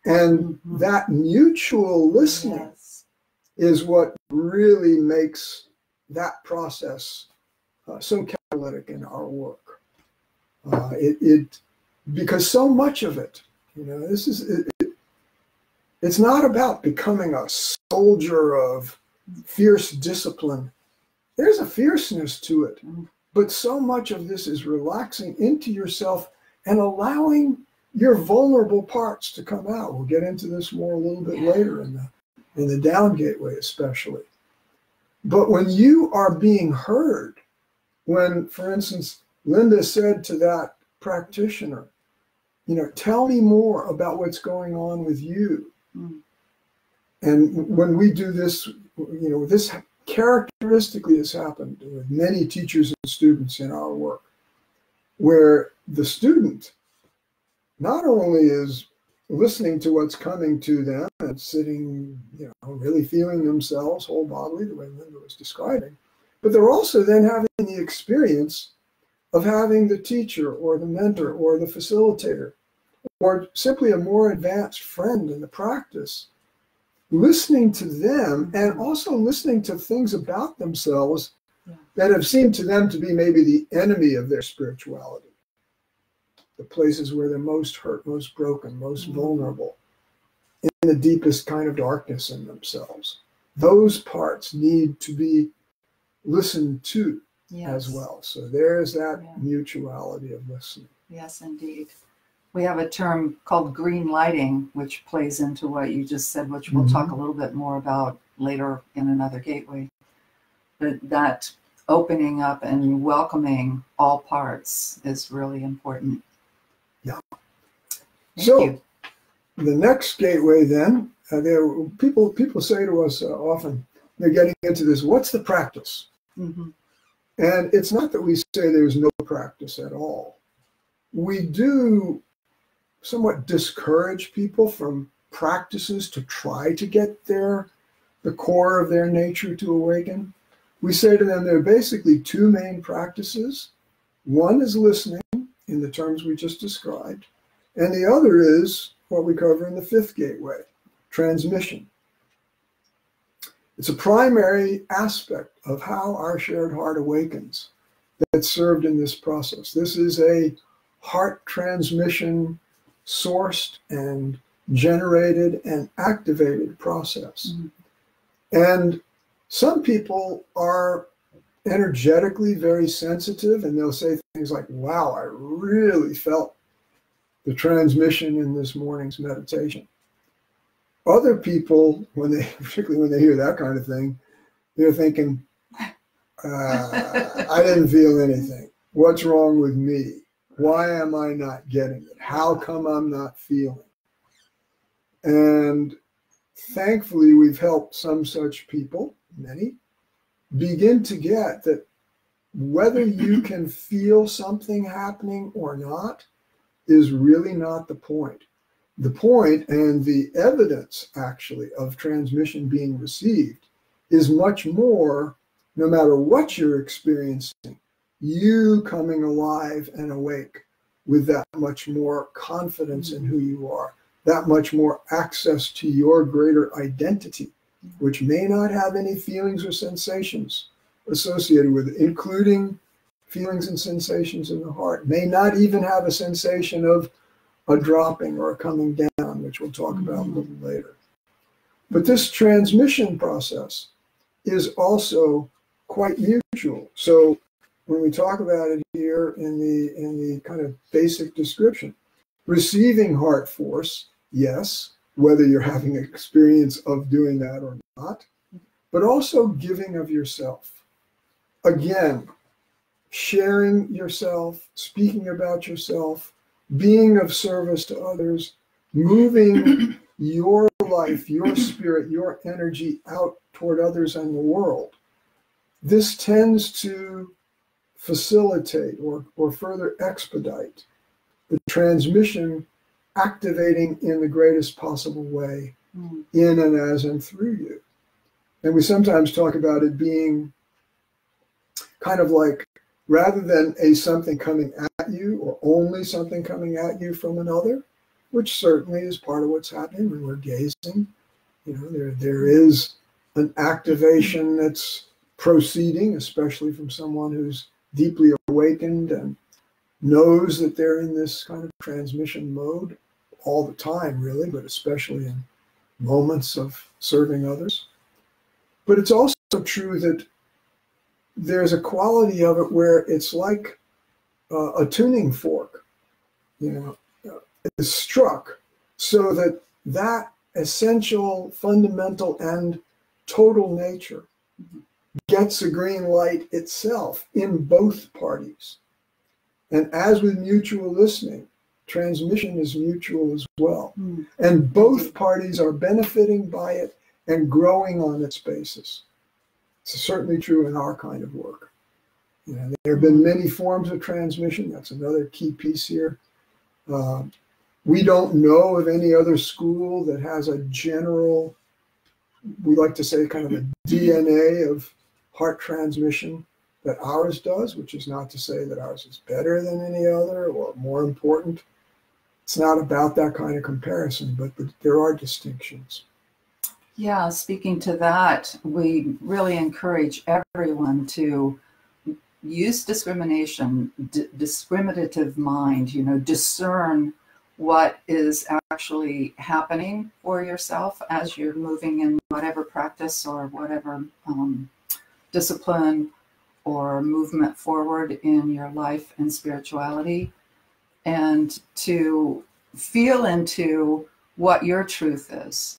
And that mutual listening yes. is what really makes that process uh, so catalytic in our work. Uh, it, it, because so much of it, you know, this is, it, it, it's not about becoming a soldier of fierce discipline. There's a fierceness to it, but so much of this is relaxing into yourself and allowing your vulnerable parts to come out. We'll get into this more a little bit yeah. later in the, in the down gateway especially. But when you are being heard, when, for instance, Linda said to that practitioner, you know, tell me more about what's going on with you. Mm. And when we do this, you know, this characteristically has happened with many teachers and students in our work, where the student not only is listening to what's coming to them and sitting, you know, really feeling themselves whole bodily, the way Linda was describing, but they're also then having the experience of having the teacher or the mentor or the facilitator or simply a more advanced friend in the practice, listening to them and also listening to things about themselves yeah. that have seemed to them to be maybe the enemy of their spirituality, the places where they're most hurt, most broken, most mm-hmm. vulnerable, in the deepest kind of darkness in themselves. Those parts need to be listened to yes. as well. So there is that yeah. mutuality of listening. Yes, indeed. We have a term called green lighting, which plays into what you just said, which we'll mm-hmm. talk a little bit more about later in another gateway. But that opening up and welcoming all parts is really important. Yeah. Thank so, you. The next gateway, then, uh, there people people say to us uh, often, they're getting into this, what's the practice? Mm-hmm. And it's not that we say there's no practice at all. We do somewhat discourage people from practices to try to get their, the core of their nature to awaken. We say to them there are basically two main practices. One is listening, in the terms we just described, and the other is what we cover in the fifth gateway, transmission. It's a primary aspect of how our shared heart awakens that's served in this process. This is a heart transmission sourced and generated and activated process. Mm-hmm. And some people are energetically very sensitive, and they'll say things like, wow, I really felt the transmission in this morning's meditation. Other people, when they, particularly when they hear that kind of thing, they're thinking, uh, I didn't feel anything. What's wrong with me? Why am I not getting it? How come I'm not feeling? And thankfully, we've helped some such people, many, begin to get that whether you can feel something happening or not is really not the point. The point and the evidence, actually, of transmission being received is much more, no matter what you're experiencing, you coming alive and awake with that much more confidence mm-hmm. in who you are, that much more access to your greater identity, mm-hmm. which may not have any feelings or sensations associated with it, including feelings and sensations in the heart, may not even have a sensation of a dropping or a coming down, which we'll talk mm-hmm. about a little later. But this transmission process is also quite mutual. So when we talk about it here in the, in the kind of basic description, receiving heart force, yes, whether you're having experience of doing that or not, but also giving of yourself. Again, sharing yourself, speaking about yourself, being of service to others, moving your life, your spirit, your energy out toward others and the world. This tends to facilitate or, or further expedite the transmission activating in the greatest possible way mm. in and as and through you. And we sometimes talk about it being kind of like, rather than a something coming at you or only something coming at you from another, which certainly is part of what's happening when we're gazing, you know, there there is an activation that's proceeding, especially from someone who's deeply awakened and knows that they're in this kind of transmission mode all the time, really, but especially in moments of serving others. But it's also true that there's a quality of it where it's like uh, a tuning fork, you know, is struck so that that essential, fundamental, and total nature gets a green light itself in both parties. And as with mutual listening, transmission is mutual as well. Mm. And both parties are benefiting by it and growing on its basis. It's certainly true in our kind of work. You know, there have been many forms of transmission. That's another key piece here. Uh, we don't know of any other school that has a general, we like to say kind of a D N A of heart transmission that ours does, which is not to say that ours is better than any other or more important. it's not about that kind of comparison, but there are distinctions. Yeah, speaking to that, we really encourage everyone to use discrimination, d discriminative mind, you know, discern what is actually happening for yourself as you're moving in whatever practice or whatever um, discipline or movement forward in your life and spirituality, and to feel into what your truth is.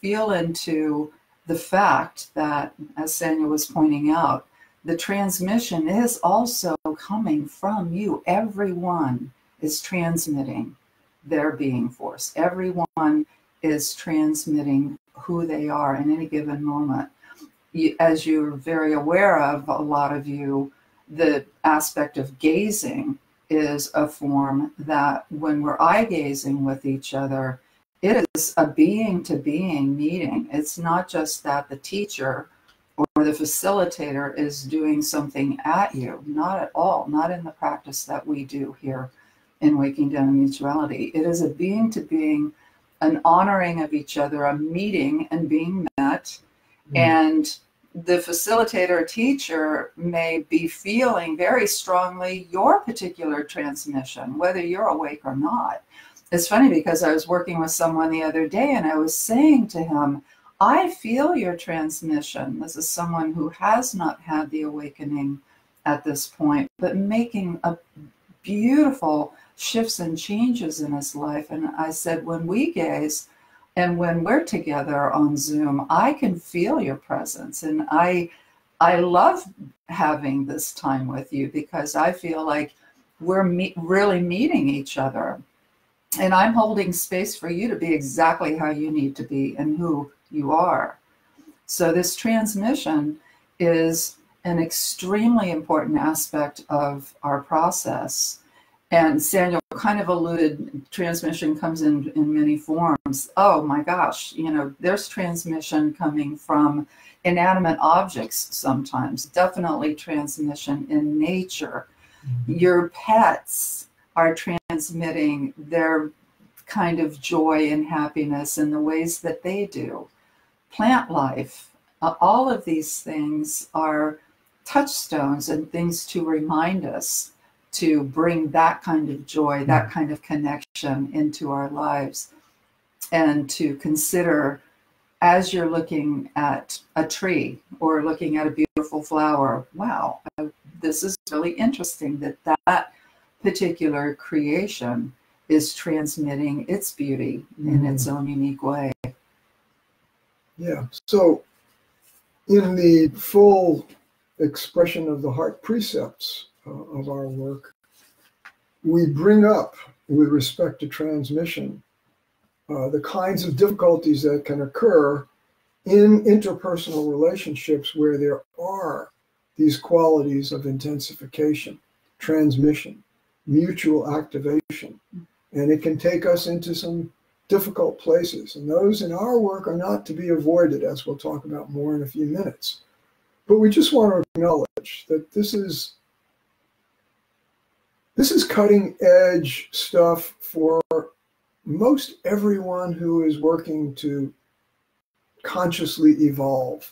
Feel into the fact that, as Sanya was pointing out, the transmission is also coming from you. Everyone is transmitting their being force. Everyone is transmitting who they are in any given moment. You, as you're very aware of, a lot of you, the aspect of gazing is a form that when we're eye gazing with each other, it is a being-to-being meeting. It's not just that the teacher or the facilitator is doing something at you. Not at all. Not in the practice that we do here in Waking Down in Mutuality. It is a being-to-being, an honoring of each other, a meeting and being met. Mm. And the facilitator or teacher may be feeling very strongly your particular transmission, whether you're awake or not. It's funny because I was working with someone the other day and I was saying to him, I feel your transmission. This is someone who has not had the awakening at this point, but making a beautiful shifts and changes in his life. And I said, when we gaze and when we're together on Zoom, I can feel your presence. And I, I love having this time with you because I feel like we're me- really meeting each other. And I'm holding space for you to be exactly how you need to be and who you are. So this transmission is an extremely important aspect of our process. And Samuel kind of alluded, transmission comes in, in many forms. Oh my gosh, you know, there's transmission coming from inanimate objects sometimes, definitely transmission in nature. Mm-hmm. Your pets are transmitting their kind of joy and happiness in the ways that they do. Plant life, uh, all of these things are touchstones and things to remind us to bring that kind of joy, that kind of connection into our lives, and to consider as you're looking at a tree or looking at a beautiful flower, wow, this is really interesting that that particular creation is transmitting its beauty in mm. its own unique way. Yeah, so in the full expression of the heart precepts uh, of our work, we bring up with respect to transmission uh, the kinds of difficulties that can occur in interpersonal relationships where there are these qualities of intensification, transmission, mutual activation, and it can take us into some difficult places, and those in our work are not to be avoided, as we'll talk about more in a few minutes. But we just want to acknowledge that this is this is cutting edge stuff for most everyone who is working to consciously evolve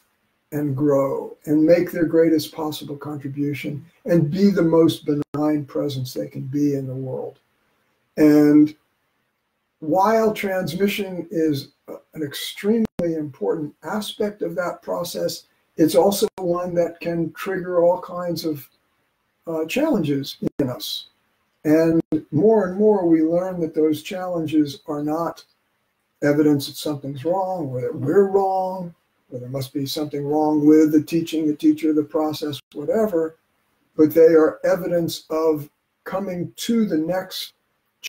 and grow and make their greatest possible contribution and be the most benign presence they can be in the world. And while transmission is an extremely important aspect of that process, it's also one that can trigger all kinds of uh, challenges in us. And more and more we learn that those challenges are not evidence that something's wrong or that we're wrong, or there must be something wrong with the teaching, the teacher, the process, whatever, but they are evidence of coming to the next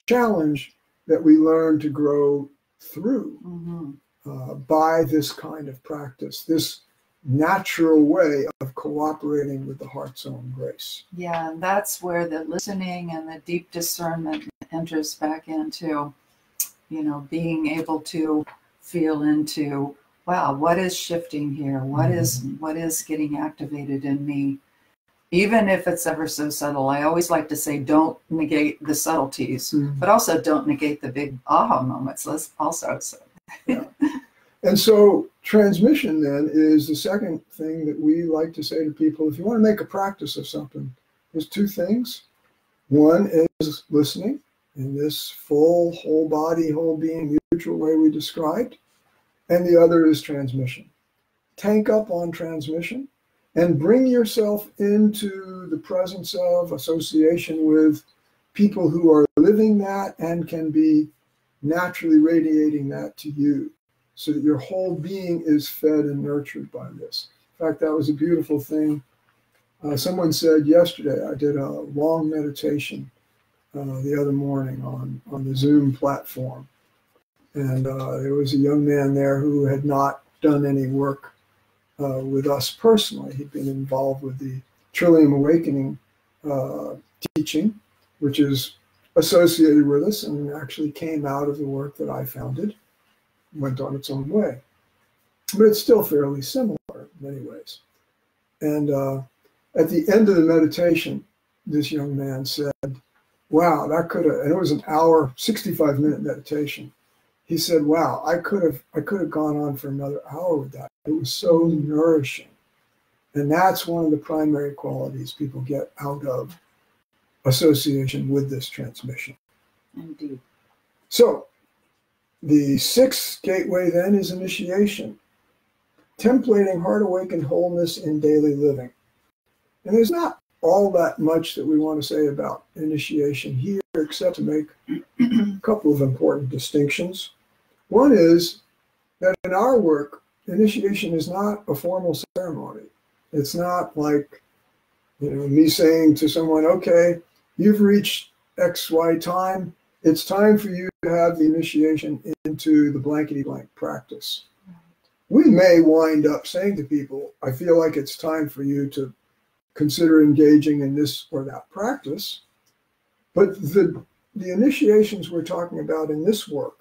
challenge that we learn to grow through mm-hmm. uh, by this kind of practice, this natural way of cooperating with the heart's own grace. Yeah, and that's where the listening and the deep discernment enters back into, you know, being able to feel into, wow, what is shifting here? What is, what is getting activated in me? even if it's ever so subtle. I always like to say, don't negate the subtleties, mm-hmm. but also don't negate the big aha moments. Let's also. So. Yeah. And so transmission then is the second thing that we like to say to people. If you want to make a practice of something, there's two things. One is listening in this full, whole body, whole being, mutual way we described. And the other is transmission. Tank up on transmission and bring yourself into the presence of association with people who are living that and can be naturally radiating that to you, so that your whole being is fed and nurtured by this. In fact, that was a beautiful thing. Uh, someone said yesterday, I did a long meditation uh, the other morning on, on the Zoom platform. And uh, there was a young man there who had not done any work uh, with us personally. He'd been involved with the Trillium Awakening uh, teaching, which is associated with us and actually came out of the work that I founded, went on its own way. But it's still fairly similar in many ways. And uh, at the end of the meditation, this young man said, wow, that could have, and it was an hour, sixty-five minute meditation. He said, wow, I could have, I could have gone on for another hour with that. It was so nourishing. And that's one of the primary qualities people get out of association with this transmission. Indeed. So the sixth gateway then is initiation, templating heart-awakened wholeness in daily living. And there's not all that much that we want to say about initiation here, except to make a couple of important distinctions. One is that in our work, initiation is not a formal ceremony. It's not like, you know, me saying to someone, okay, you've reached X Y time. It's time for you to have the initiation into the blankety-blank practice. We may wind up saying to people, I feel like it's time for you to consider engaging in this or that practice. But the, the initiations we're talking about in this work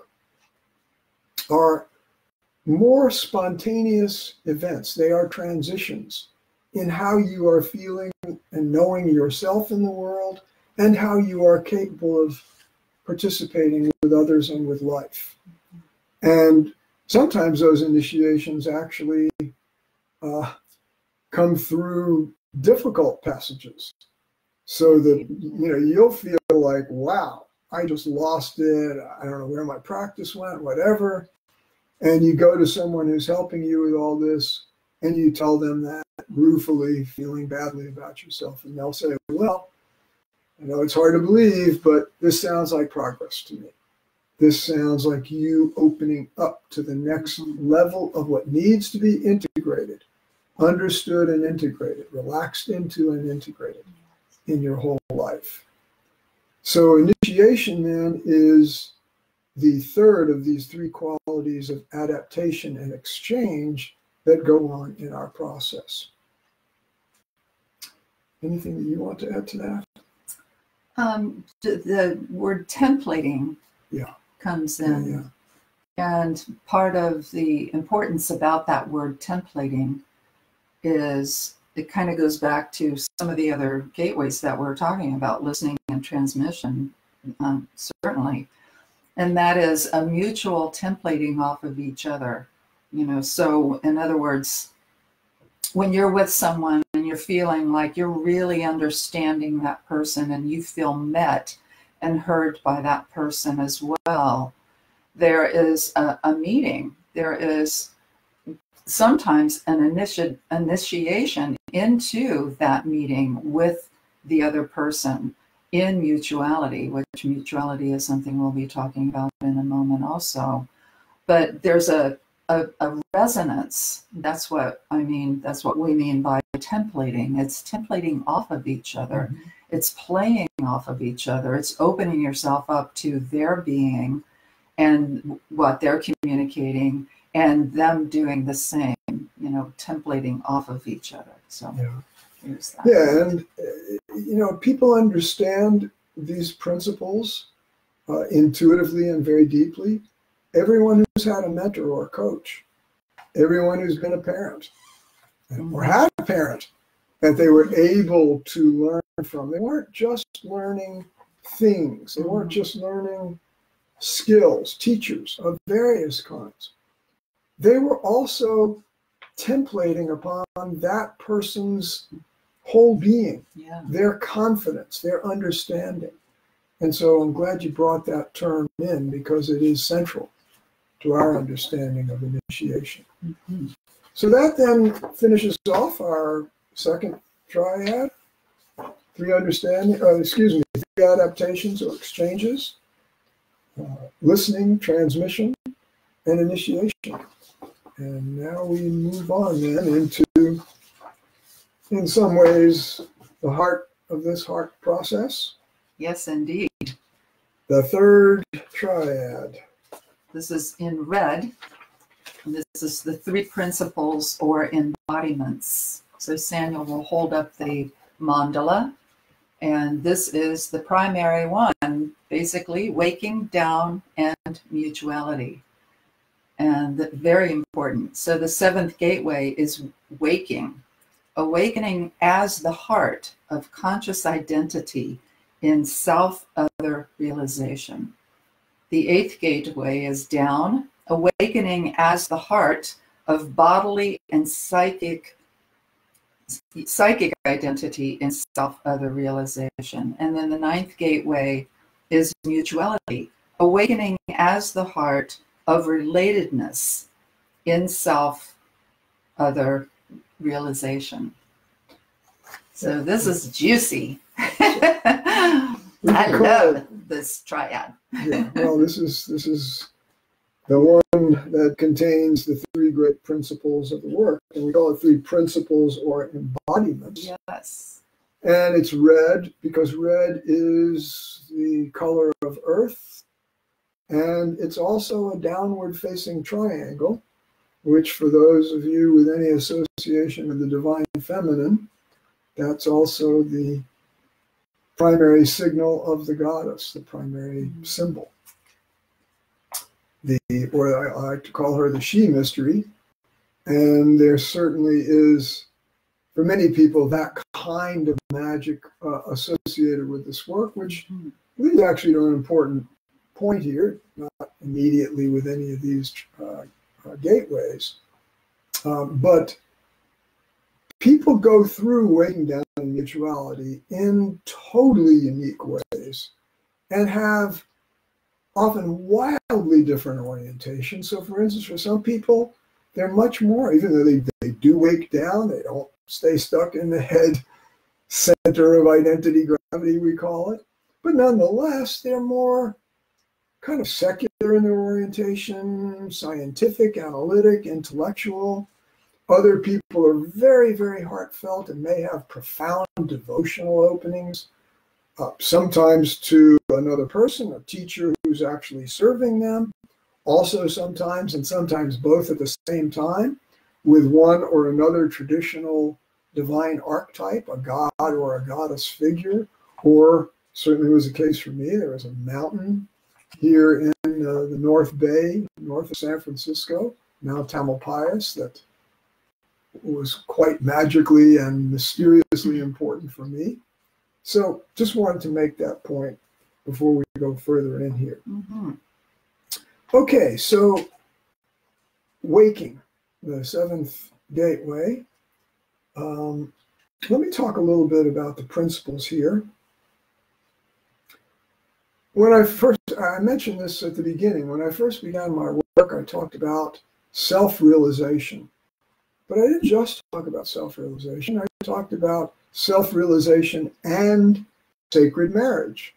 are more spontaneous events. They are transitions in how you are feeling and knowing yourself in the world and how you are capable of participating with others and with life. And sometimes those initiations actually uh, come through difficult passages, so that, you know, you'll feel like, wow, I just lost it. I don't know where my practice went, whatever. And you go to someone who's helping you with all this and you tell them that ruefully, feeling badly about yourself. And they'll say, well, I know it's hard to believe, but this sounds like progress to me. This sounds like you opening up to the next level of what needs to be integrated, understood and integrated, relaxed into and integrated in your whole life. So initiation then is the third of these three qualities of adaptation and exchange that go on in our process. Anything that you want to add to that? Um, the word templating yeah. comes in. Yeah. And part of the importance about that word templating is it kind of goes back to some of the other gateways that we're talking about, listening and transmission, um, certainly. And that is a mutual templating off of each other. You know, so in other words, when you're with someone and you're feeling like you're really understanding that person and you feel met and heard by that person as well, there is a, a meeting. There is sometimes an initi- initiation into that meeting with the other person in mutuality, which mutuality is something we'll be talking about in a moment also. But there's a A, a resonance. That's what I mean. That's what we mean by templating. It's templating off of each other. Mm-hmm. It's playing off of each other. It's opening yourself up to their being and what they're communicating and them doing the same, you know, templating off of each other. So yeah, here's that. Yeah, and, you know, people understand these principles uh, intuitively and very deeply. Everyone who's had a mentor or a coach, everyone who's been a parent or had a parent that they were able to learn from. They weren't just learning things. They weren't just learning skills, teachers of various kinds. They were also templating upon that person's whole being, yeah. their confidence, their understanding. And so I'm glad you brought that term in, because it is central to our understanding of initiation. Mm-hmm. So that then finishes off our second triad, three understanding, uh, excuse me, three adaptations or exchanges, uh, listening, transmission, and initiation. And now we move on then into, in some ways, the heart of this heart process. Yes, indeed. The third triad. This is in red. And this is the three principles or embodiments. So Samuel will hold up the mandala. And this is the primary one, basically waking down and mutuality. And that, very important. So the seventh gateway is waking. Awakening as the heart of conscious identity in self-other realization. The eighth gateway is down, awakening as the heart of bodily and psychic psychic identity in self-other realization. And then the ninth gateway is mutuality, awakening as the heart of relatedness in self-other realization. So this is juicy. I love it, this triad. Yeah, well, this is this is the one that contains the three great principles of the work, and we call it three principles or embodiments. Yes. And it's red because red is the color of earth, and it's also a downward-facing triangle, which for those of you with any association with the divine feminine, that's also the primary signal of the goddess, the primary mm-hmm. symbol. The, or I like to call her the she mystery. And there certainly is, for many people, that kind of magic uh, associated with this work, which mm-hmm. leads actually to an important point here, not immediately with any of these uh, uh, gateways. Um, but people go through waking down in mutuality in totally unique ways and have often wildly different orientations. So, for instance, for some people, they're much more, even though they, they do wake down, they don't stay stuck in the head center of identity gravity, we call it. But nonetheless, they're more kind of secular in their orientation, scientific, analytic, intellectual. Other people are very, very heartfelt and may have profound devotional openings, uh, sometimes to another person, a teacher who's actually serving them, also sometimes, and sometimes both at the same time, with one or another traditional divine archetype, a god or a goddess figure, or certainly was the case for me, there was a mountain here in uh, the North Bay, north of San Francisco, Mount Tamalpais, that was quite magically and mysteriously important for me. So just wanted to make that point before we go further in here. Mm-hmm. Okay, so waking, the seventh gateway. Um, let me talk a little bit about the principles here. When I first, I mentioned this at the beginning, when I first began my work, I talked about self-realization. But I didn't just talk about self-realization. I talked about self-realization and sacred marriage.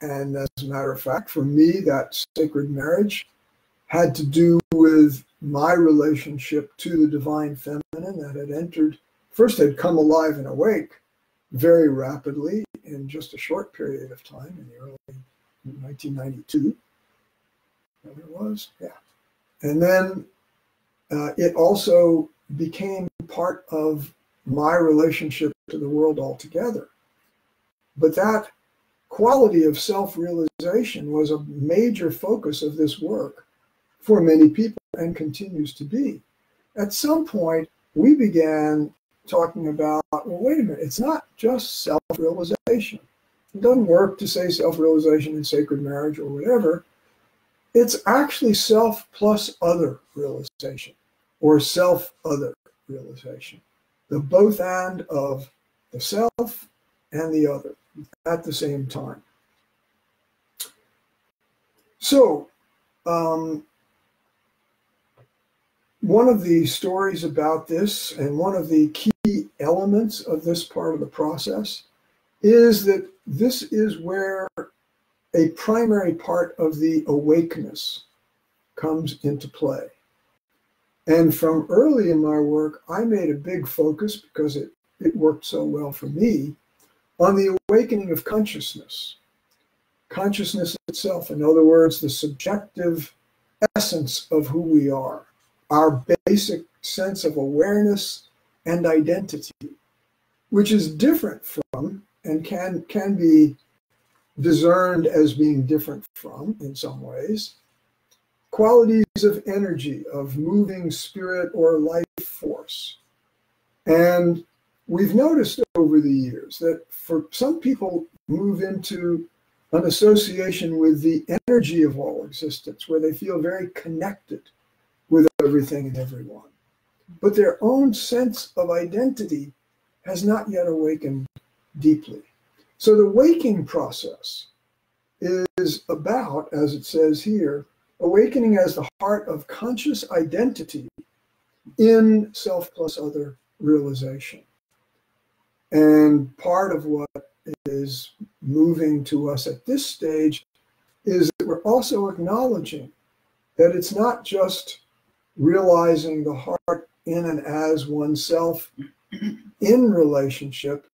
And as a matter of fact, for me, that sacred marriage had to do with my relationship to the divine feminine that had entered, first had come alive and awake very rapidly in just a short period of time, in the early nineteen ninety-two. That it was, yeah. And then uh, it also became part of my relationship to the world altogether. But that quality of self-realization was a major focus of this work for many people and continues to be. At some point, we began talking about, well, wait a minute, it's not just self-realization. It doesn't work to say self-realization in sacred marriage or whatever. It's actually self plus other realization, or self-other realization. The both and of the self and the other at the same time. So, um, one of the stories about this, and one of the key elements of this part of the process, is that this is where a primary part of the awakeness comes into play. And from early in my work, I made a big focus, because it, it worked so well for me, on the awakening of consciousness. Consciousness itself, in other words, the subjective essence of who we are, our basic sense of awareness and identity, which is different from, and can, can be discerned as being different from, in some ways, qualities of energy, of moving spirit or life force. And we've noticed over the years that for some people move into an association with the energy of all existence, where they feel very connected with everything and everyone. But their own sense of identity has not yet awakened deeply. So the waking process is about, as it says here, awakening as the heart of conscious identity in self plus other realization. And part of what is moving to us at this stage is that we're also acknowledging that it's not just realizing the heart in and as oneself in relationship,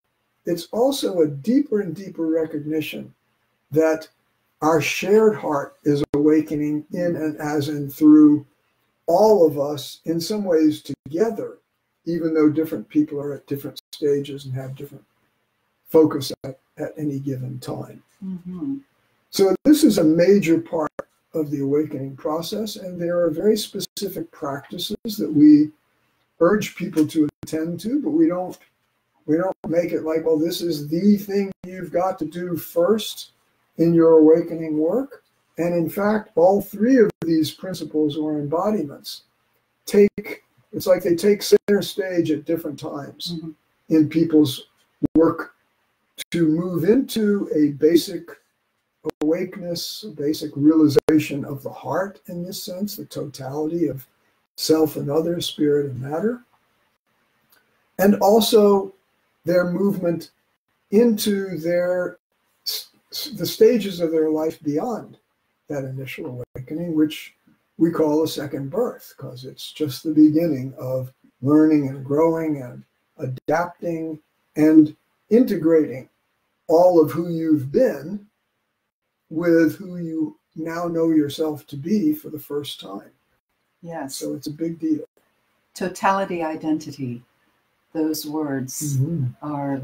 it's also a deeper and deeper recognition that our shared heart is awakening in and as and through all of us, in some ways together, even though different people are at different stages and have different focus at, at any given time. Mm-hmm. So this is a major part of the awakening process, and there are very specific practices that we urge people to attend to, but we don't, we don't make it like, well, this is the thing you've got to do first in your awakening work. And in fact, all three of these principles or embodiments take, it's like they take center stage at different times mm-hmm. in people's work to move into a basic awakeness, a basic realization of the heart in this sense, the totality of self and other, spirit and matter. And also their movement into their, the stages of their life beyond that initial awakening, which we call a second birth, because it's just the beginning of learning and growing and adapting and integrating all of who you've been with who you now know yourself to be for the first time. Yes. So it's a big deal. Totality, identity, those words mm-hmm. are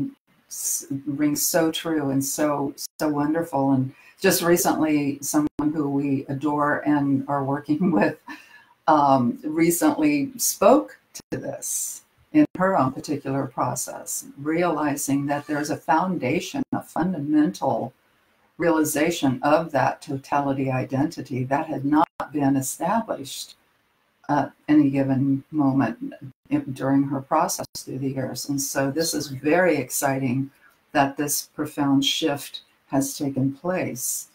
ring so true and so, so wonderful. And just recently, someone who we adore and are working with um, recently spoke to this in her own particular process, realizing that there's a foundation, a fundamental realization of that totality identity that had not been established at any given moment during her process through the years. And so this is very exciting that this profound shift has taken place.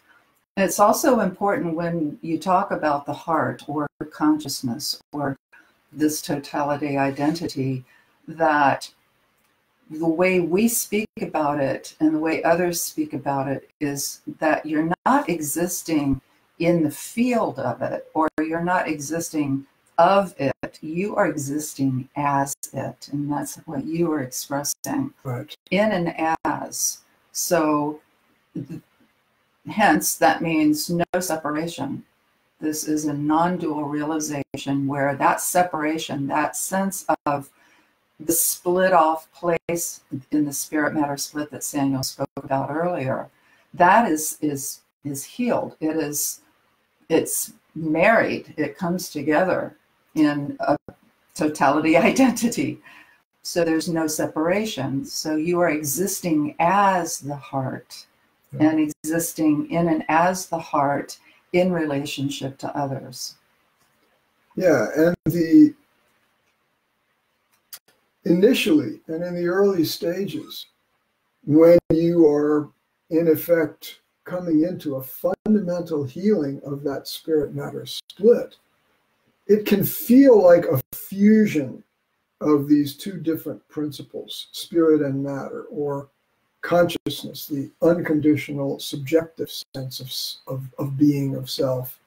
And it's also important when you talk about the heart or consciousness or this totality identity, that the way we speak about it and the way others speak about it is that you're not existing in the field of it, or you're not existing of it. You are existing as it, and that's what you are expressing, right, in and as. So hence that means no separation. This is a non-dual realization where that separation, that sense of the split off place in the spirit matter split that Samuel spoke about earlier, that is is is healed. It is, it's married. It comes together in a totality identity. So there's no separation. So you are existing as the heart, yeah, and existing in and as the heart in relationship to others. Yeah, and the initially and in the early stages, when you are in effect coming into a fundamental healing of that spirit matter split, it can feel like a fusion of these two different principles, spirit and matter, or consciousness, the unconditional subjective sense of, of, of being, of self,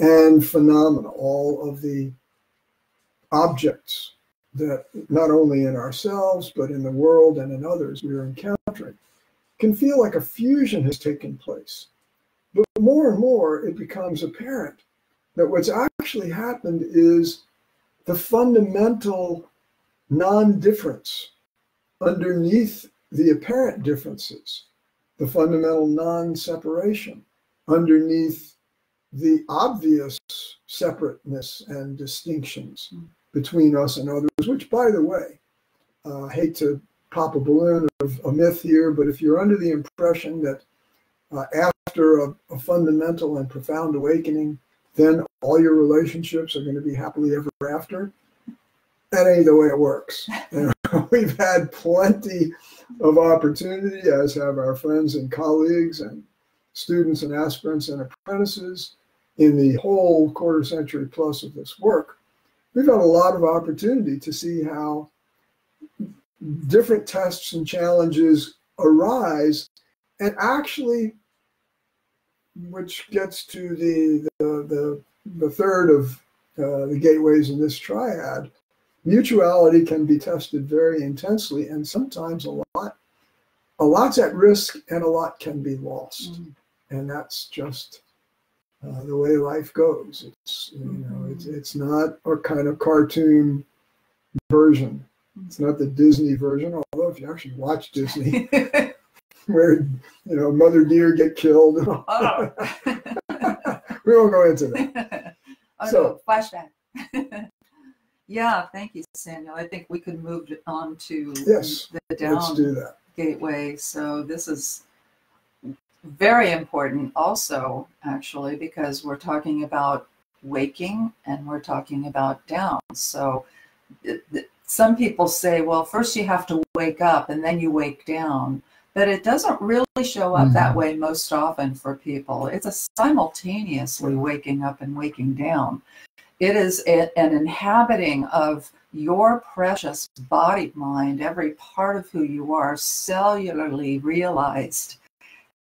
and phenomena, all of the objects that not only in ourselves, but in the world and in others we are encountering, can feel like a fusion has taken place. But more and more it becomes apparent that what's actually happened is the fundamental non-difference underneath the apparent differences, the fundamental non-separation underneath the obvious separateness and distinctions between us and others, which, by the way, uh, I hate to pop a balloon of a myth here, but if you're under the impression that uh, after a, a fundamental and profound awakening, then all your relationships are going to be happily ever after, that ain't the way it works. And we've had plenty of opportunity, as have our friends and colleagues and students and aspirants and apprentices in the whole quarter century plus of this work. We've had a lot of opportunity to see how different tests and challenges arise, and actually, which gets to the, the, the, the third of uh, the gateways in this triad, mutuality can be tested very intensely, and sometimes a lot, a lot's at risk and a lot can be lost. Mm-hmm. And that's just uh, the way life goes. It's, you know, it's, it's not a kind of cartoon version. It's not the Disney version, although if you actually watch Disney, where, you know, Mother Deer get killed. Oh. We won't go into that. Oh, so, no, flashback. Yeah, thank you, Samuel. I think we could move on to yes, the down let's do that. gateway. So this is very important also, actually, because we're talking about waking and we're talking about down. So some people say, well, first you have to wake up and then you wake down. But it doesn't really show up mm-hmm. that way most often for people. It's a simultaneously waking up and waking down. It is an inhabiting of your precious body, mind, every part of who you are, cellularly realized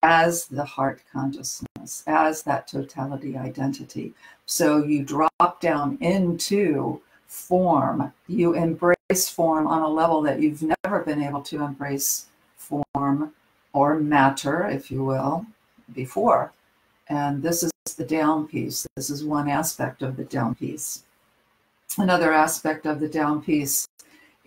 as the heart consciousness, as that totality identity. So you drop down into form. You embrace form on a level that you've never been able to embrace form or matter, if you will, before. And this is the down piece. This is one aspect of the down piece. Another aspect of the down piece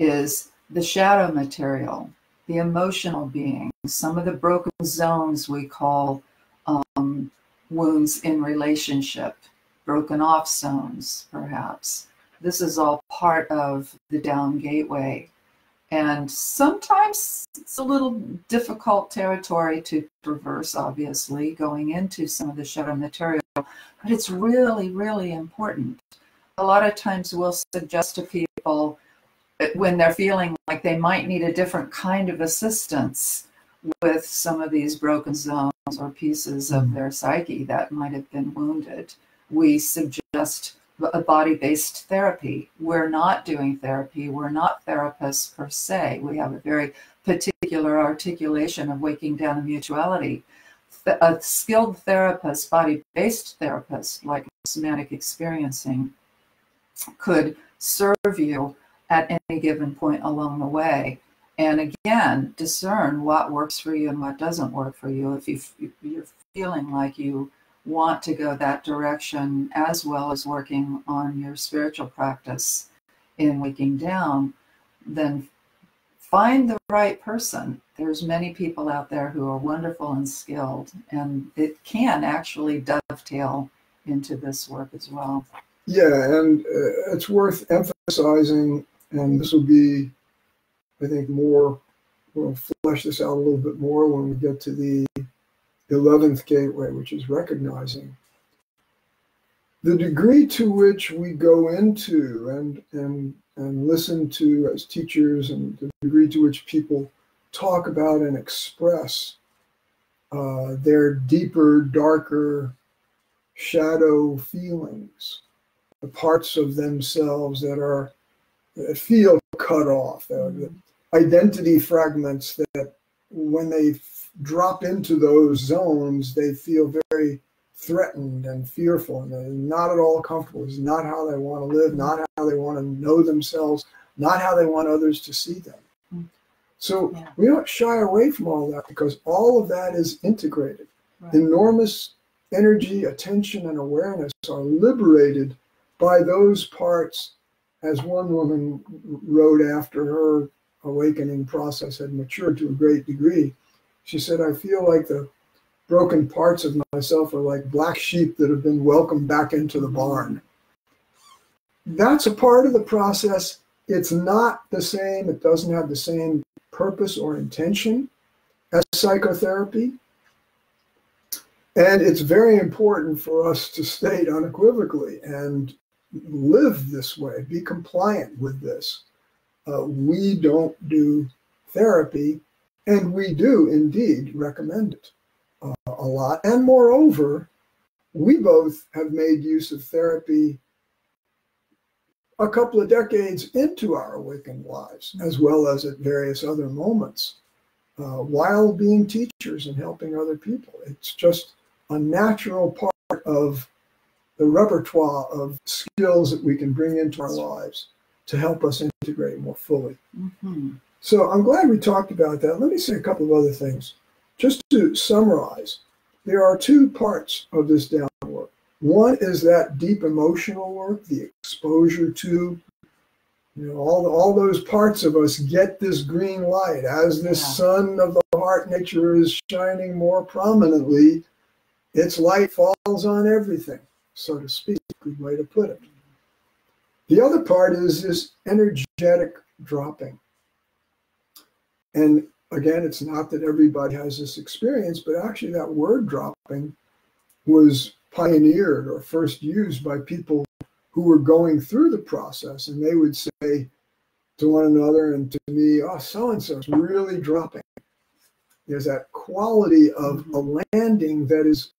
is the shadow material, the emotional being, some of the broken zones we call um, wounds in relationship, broken off zones, perhaps. This is all part of the down gateway. And sometimes it's a little difficult territory to traverse, obviously, going into some of the shadow material, but it's really, really important. A lot of times we'll suggest to people when they're feeling like they might need a different kind of assistance with some of these broken zones or pieces of their psyche that might have been wounded, we suggest a body-based therapy. We're not doing therapy. We're not therapists per se. We have a very particular articulation of Waking Down in Mutuality. A skilled therapist, body-based therapist, like Somatic Experiencing, could serve you at any given point along the way. And again, discern what works for you and what doesn't work for you. If you, you're feeling like you want to go that direction, as well as working on your spiritual practice in waking down, then find the right person. There's many people out there who are wonderful and skilled, and it can actually dovetail into this work as well. Yeah, and uh, it's worth emphasizing, and this will be I think more, we'll flesh this out a little bit more when we get to the eleventh gateway, which is recognizing. The degree to which we go into and, and, and listen to as teachers, and the degree to which people talk about and express uh, their deeper, darker shadow feelings, the parts of themselves that are that feel cut off, uh, the identity fragments that when they f drop into those zones, they feel very threatened and fearful, and they're not at all comfortable. It's not how they want to live, not how they want to know themselves, not how they want others to see them. Mm-hmm. So yeah. we don't shy away from all that, because all of that is integrated. Right. Enormous energy, attention, and awareness are liberated by those parts, as one woman wrote after her awakening process had matured to a great degree. She said, I feel like the broken parts of myself are like black sheep that have been welcomed back into the barn. That's a part of the process. It's not the same. It doesn't have the same purpose or intention as psychotherapy. And it's very important for us to state unequivocally and live this way, be compliant with this. Uh, we don't do therapy, and we do indeed recommend it. Uh, a lot. And moreover, we both have made use of therapy a couple of decades into our awakened lives, as well as at various other moments, uh, while being teachers and helping other people. It's just a natural part of the repertoire of skills that we can bring into our lives to help us integrate more fully. Mm-hmm. So I'm glad we talked about that. Let me say a couple of other things. Just to summarize, there are two parts of this down work. One is that deep emotional work, the exposure to, you know, all, all those parts of us get this green light. As this yeah. sun of the heart nature is shining more prominently, its light falls on everything, so to speak, good way to put it. The other part is this energetic dropping. And again, it's not that everybody has this experience, but actually that word dropping was pioneered or first used by people who were going through the process. And they would say to one another and to me, oh, so-and-so's really dropping. There's that quality of a landing that is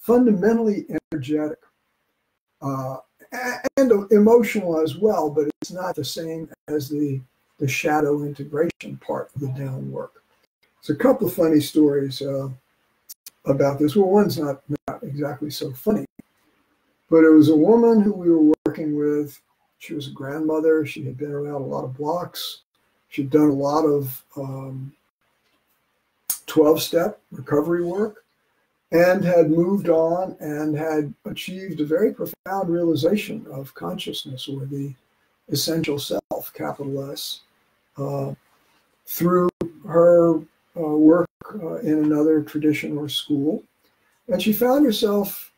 fundamentally energetic uh, and emotional as well, but it's not the same as the the shadow integration part of the down work. There's a couple of funny stories uh, about this. Well, one's not, not exactly so funny, but it was a woman who we were working with. She was a grandmother. She had been around a lot of blocks. She'd done a lot of twelve-step um, recovery work and had moved on and had achieved a very profound realization of consciousness, or the essential self, capital S, Uh, through her uh, work uh, in another tradition or school. And she found herself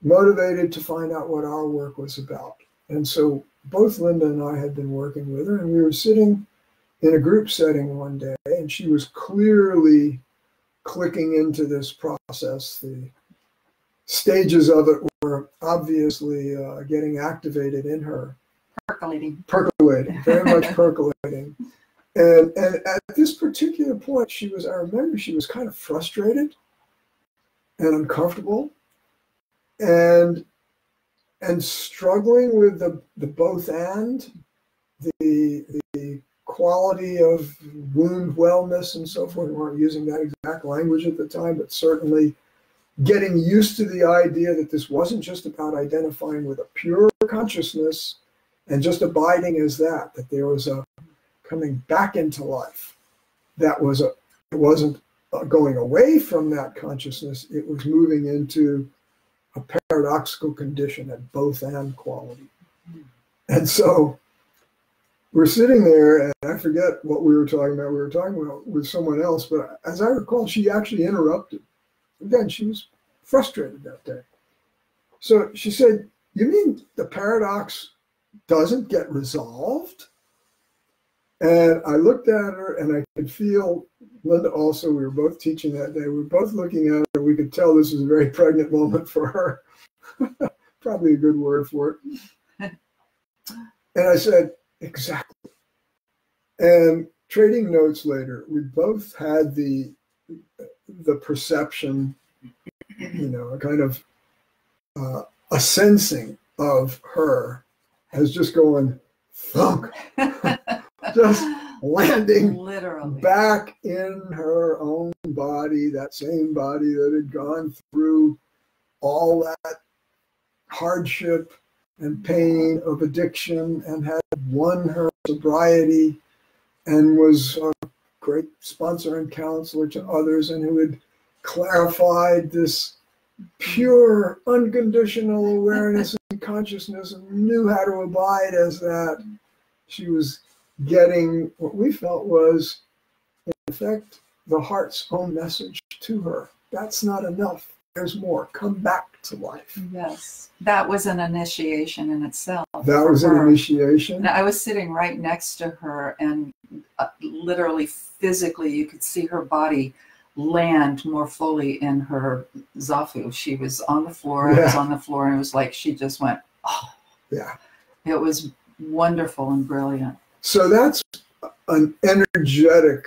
motivated to find out what our work was about. And so both Linda and I had been working with her, and we were sitting in a group setting one day, and she was clearly clicking into this process. The stages of it were obviously uh, getting activated in her. Percolating. Percolating, very much percolating. And, and at this particular point, she was, I remember she was kind of frustrated and uncomfortable and and struggling with the, the both and, the, the quality of wound wellness and so forth. We weren't using that exact language at the time, but certainly getting used to the idea that this wasn't just about identifying with a pure consciousness and just abiding as that, that there was a coming back into life. That was a, it wasn't a going away from that consciousness, it was moving into a paradoxical condition at both and quality. And so we're sitting there, and I forget what we were talking about, we were talking about with someone else, but as I recall, she actually interrupted. Again, she was frustrated that day. So she said, you mean the paradox doesn't get resolved? And I looked at her and I could feel, Linda also, we were both teaching that day, we were both looking at her, we could tell this was a very pregnant moment for her. Probably a good word for it. And I said, exactly. And trading notes later, we both had the the perception, you know, a kind of uh, a sensing of her as just going thunk, just landing literally back in her own body, that same body that had gone through all that hardship and pain of addiction and had won her sobriety and was a great sponsor and counselor to others, and who had clarified this pure, unconditional awareness and consciousness and knew how to abide as that. She was getting what we felt was, in effect, the heart's own message to her. That's not enough. There's more. Come back to life. Yes. That was an initiation in itself. That was an initiation. And I was sitting right next to her, and uh, literally, physically, you could see her body land more fully in her zafu. She was on the floor. Yeah. I was on the floor, and it was like she just went, oh. Yeah. It was wonderful and brilliant. So that's an energetic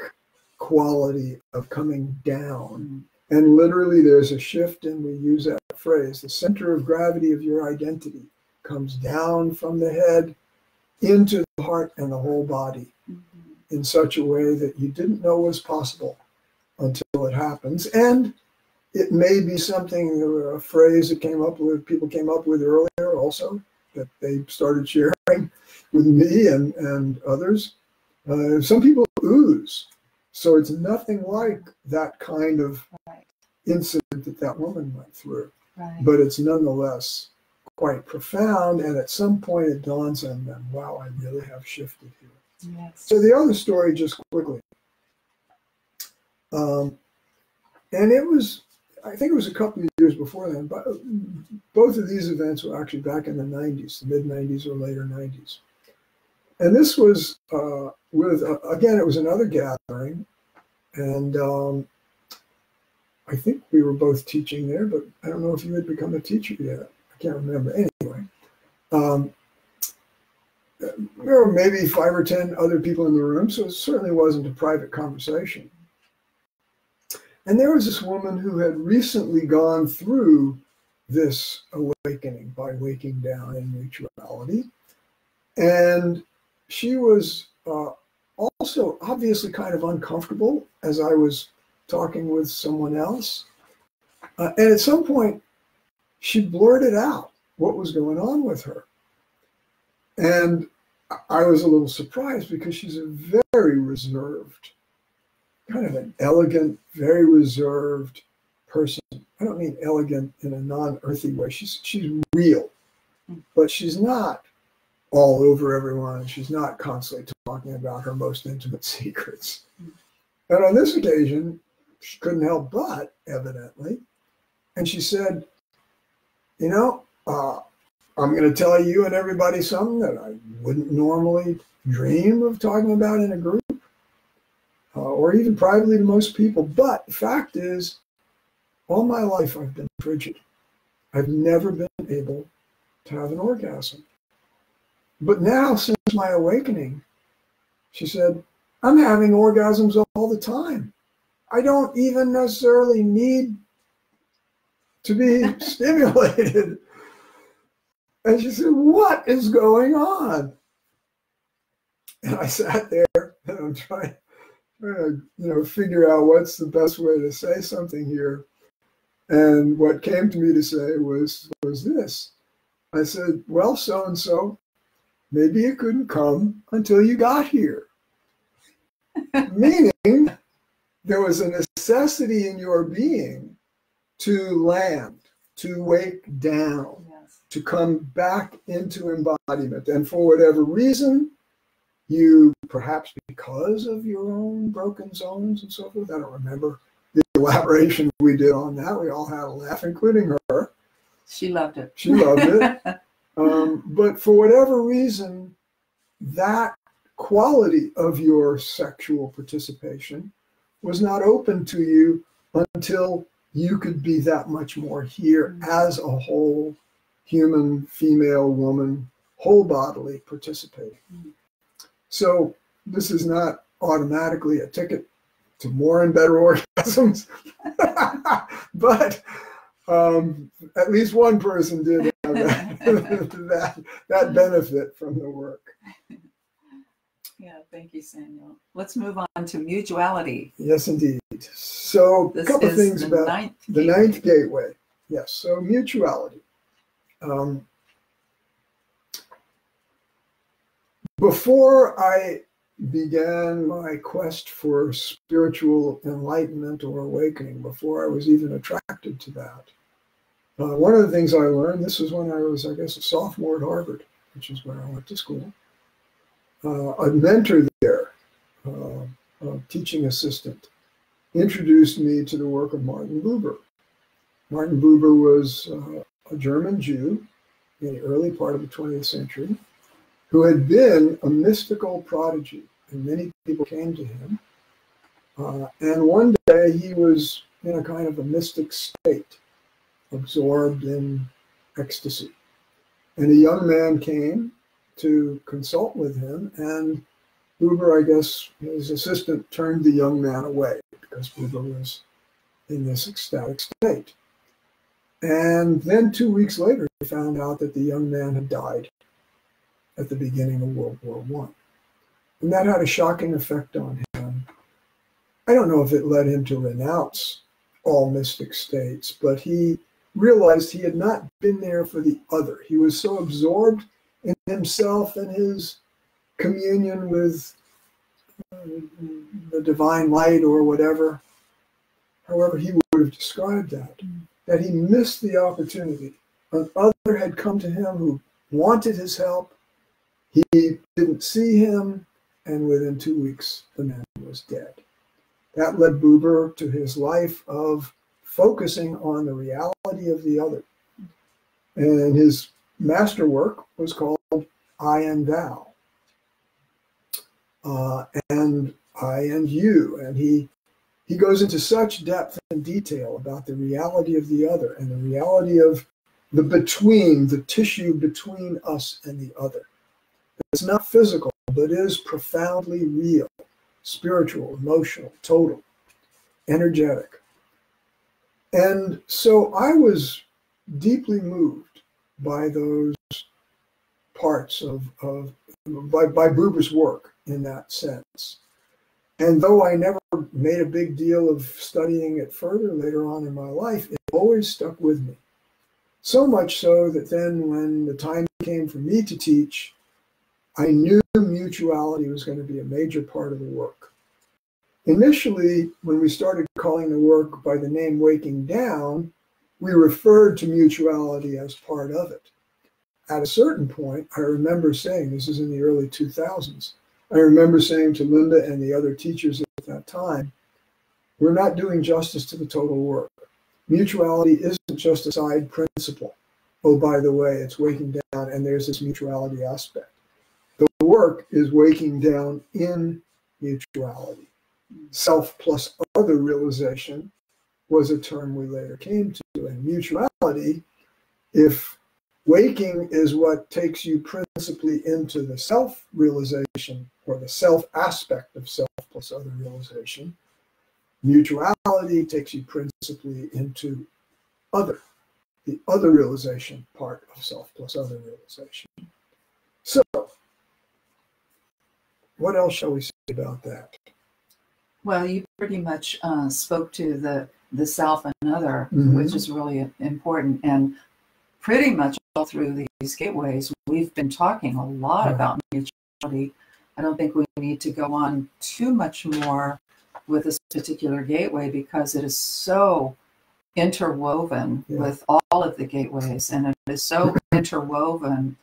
quality of coming down. And literally there's a shift, and we use that phrase, the center of gravity of your identity comes down from the head into the heart and the whole body mm-hmm. in such a way that you didn't know was possible until it happens. And it may be something, a phrase that came up with, people came up with earlier also, that they started sharing with me and, and others. Uh, some people ooze. So it's nothing like that kind of right. incident that that woman went through, right. but it's nonetheless quite profound. And at some point it dawns on them, wow, I really have shifted here. Yes. So the other story, just quickly, um, and it was, I think it was a couple of years before then, but both of these events were actually back in the nineties, the mid nineties or later nineties. And this was uh, with, uh, again, it was another gathering, and um, I think we were both teaching there, but I don't know if you had become a teacher yet. I can't remember. Anyway, um, there were maybe five or ten other people in the room, so it certainly wasn't a private conversation. And there was this woman who had recently gone through this awakening by waking down in mutuality, and she was uh, also obviously kind of uncomfortable as I was talking with someone else. Uh, and at some point, she blurted out what was going on with her. And I was a little surprised because she's a very reserved, kind of an elegant, very reserved person. I don't mean elegant in a non-earthy way. She's, she's real, but she's not all over everyone. She's not constantly talking about her most intimate secrets. And on this occasion, she couldn't help but, evidently. And she said, you know, uh, I'm going to tell you and everybody something that I wouldn't normally dream of talking about in a group uh, or even privately to most people. But the fact is, all my life I've been frigid. I've never been able to have an orgasm. But now, since my awakening, she said, I'm having orgasms all the time. I don't even necessarily need to be stimulated. And she said, what is going on? And I sat there, and I'm trying, trying to, you know, figure out what's the best way to say something here. And what came to me to say was, was this. I said, well, so-and-so, maybe it couldn't come until you got here. Meaning there was a necessity in your being to land, to wake down, yes. to come back into embodiment. And for whatever reason, you, perhaps because of your own broken zones and so forth, I don't remember the elaboration we did on that. We all had a laugh, including her. She loved it. She loved it. Um, but for whatever reason, that quality of your sexual participation was not open to you until you could be that much more here as a whole human, female, woman, whole bodily participating. So this is not automatically a ticket to more and better orgasms, but um, at least one person did have that, that, that benefit from the work. Yeah, thank you, Samuel. Let's move on to mutuality. Yes, indeed. So a couple of things about the ninth gateway. Yes, so mutuality. Um, before I began my quest for spiritual enlightenment or awakening, before I was even attracted to that, uh, one of the things I learned, this was when I was, I guess, a sophomore at Harvard, which is where I went to school. Uh, a mentor there, uh, a teaching assistant, introduced me to the work of Martin Buber. Martin Buber was uh, a German Jew in the early part of the twentieth century who had been a mystical prodigy, and many people came to him. Uh, and one day he was in a kind of a mystic state, absorbed in ecstasy. And a young man came to consult with him, and Buber, I guess, his assistant, turned the young man away because Buber was in this ecstatic state. And then two weeks later, they found out that the young man had died at the beginning of World War One. And that had a shocking effect on him. I don't know if it led him to renounce all mystic states, but he realized he had not been there for the other. He was so absorbed in himself and his communion with uh, the divine light or whatever, however he would have described that, that he missed the opportunity. An other had come to him who wanted his help. He didn't see him, and within two weeks, the man was dead. That led Buber to his life of focusing on the reality of the other. And his masterwork was called I and Thou, uh, and I and You. And he, he goes into such depth and detail about the reality of the other and the reality of the between, the tissue between us and the other. It's not physical, but is profoundly real, spiritual, emotional, total, energetic. And so I was deeply moved by those parts of, of by, by Buber's work in that sense. And though I never made a big deal of studying it further later on in my life, it always stuck with me. So much so that then when the time came for me to teach, I knew mutuality was going to be a major part of the work. Initially, when we started calling the work by the name Waking Down, we referred to mutuality as part of it. At a certain point, I remember saying, this is in the early two thousands, I remember saying to Linda and the other teachers at that time, we're not doing justice to the total work. Mutuality isn't just a side principle. Oh, by the way, it's waking down and there's this mutuality aspect. The work is waking down in mutuality. Self plus other realization was a term we later came to. And mutuality, if waking is what takes you principally into the self-realization or the self-aspect of self plus other realization, mutuality takes you principally into other, the other realization part of self plus other realization. So, what else shall we say about that? Well, you pretty much uh, spoke to the the self and other, mm-hmm. which is really important. And pretty much all through these gateways, we've been talking a lot right. about mutuality. I don't think we need to go on too much more with this particular gateway because it is so interwoven yeah. with all of the gateways. And it is so interwoven,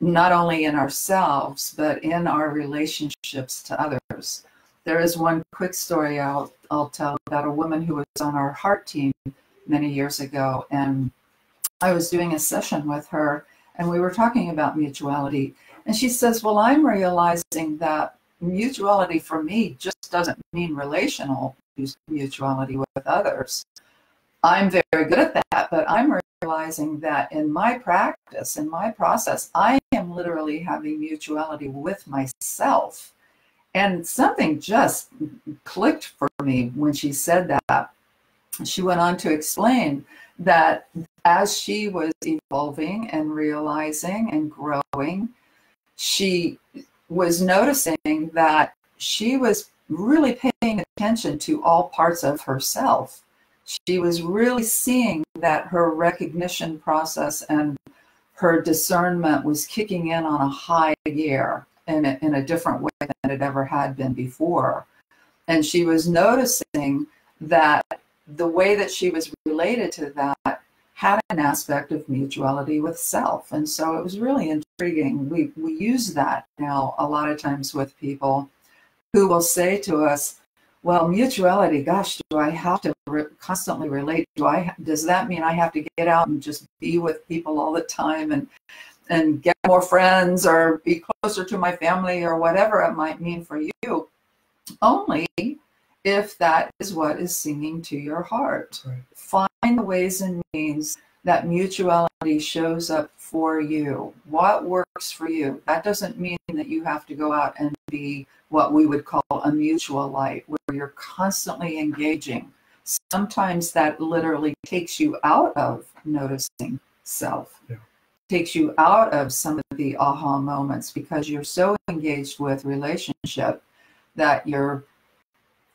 not only in ourselves, but in our relationships to others. There is one quick story I'll, I'll tell about a woman who was on our heart team many years ago. And I was doing a session with her, and we were talking about mutuality. And she says, well, I'm realizing that mutuality for me just doesn't mean relational mutuality with others. I'm very good at that, but I'm realizing that in my practice, in my process, I am literally having mutuality with myself. And something just clicked for me when she said that. She went on to explain that as she was evolving and realizing and growing, she was noticing that she was really paying attention to all parts of herself. She was really seeing that her recognition process and her discernment was kicking in on a high gear in a, in a different way than it ever had been before. And she was noticing that the way that she was related to that had an aspect of mutuality with self. And so it was really intriguing. We, we use that now a lot of times with people who will say to us, well, mutuality, gosh, do I have to re constantly relate? Do I, does that mean I have to get out and just be with people all the time and, and get more friends or be closer to my family or whatever it might mean for you? Only if that is what is singing to your heart. Right. Find the ways and means that mutuality shows up for you. What works for you? That doesn't mean that you have to go out and be what we would call a mutualite, where you're constantly engaging. Sometimes that literally takes you out of noticing self. Yeah. Takes you out of some of the aha moments because you're so engaged with relationship that you're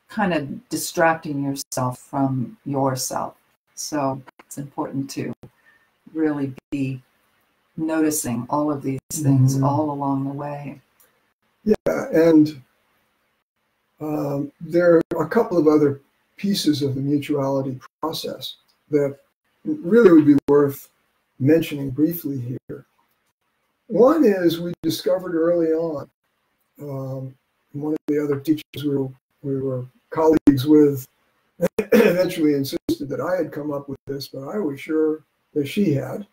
kind of distracting yourself from yourself. So it's important to really be noticing all of these things mm-hmm. all along the way. Yeah, and um, there are a couple of other pieces of the mutuality process that really would be worth mentioning briefly here. One is we discovered early on, um, one of the other teachers we were, we were colleagues with eventually insisted that I had come up with this, but I was sure that she had.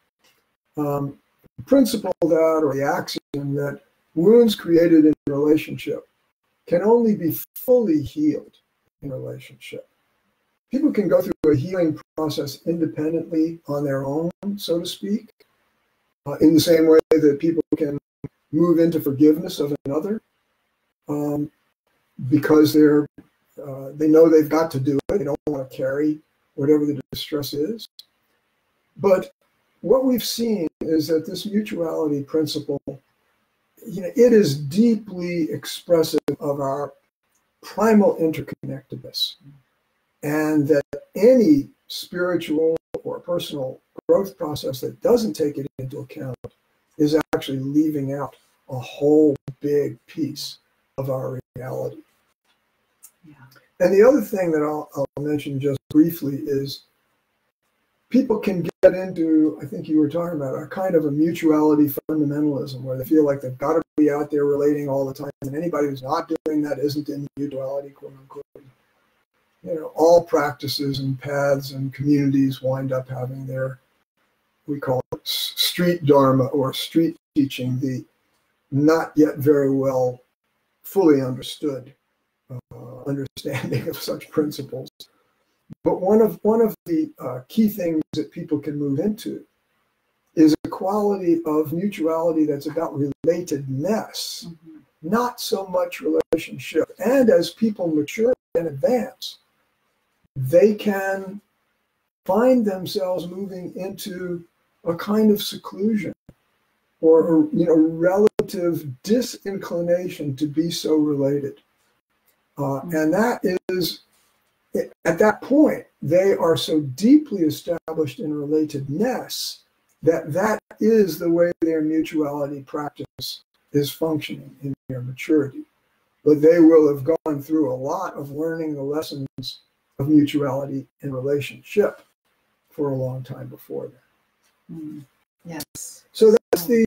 Um, the principle that, or the axiom that wounds created in relationship can only be fully healed in relationship. People can go through a healing process independently on their own, so to speak, uh, in the same way that people can move into forgiveness of another um, because they're Uh, they know they've got to do it. They don't want to carry whatever the distress is. But what we've seen is that this mutuality principle, you know, it is deeply expressive of our primal interconnectedness, and that any spiritual or personal growth process that doesn't take it into account is actually leaving out a whole big piece of our reality. Yeah. And the other thing that I'll, I'll mention just briefly is people can get into, I think you were talking about, a kind of a mutuality fundamentalism where they feel like they've got to be out there relating all the time, and anybody who's not doing that isn't in mutuality, quote unquote. You know, all practices and paths and communities wind up having their, we call it street dharma or street teaching, the not yet very well fully understood Uh, understanding of such principles. But one of one of the uh, key things that people can move into is a quality of mutuality that's about relatedness, mm-hmm. not so much relationship. And as people mature and advance, they can find themselves moving into a kind of seclusion or, you know, relative disinclination to be so related. Uh, and that is, at that point, they are so deeply established in relatedness that that is the way their mutuality practice is functioning in their maturity. But they will have gone through a lot of learning the lessons of mutuality and relationship for a long time before that. Mm. Yes. So that's the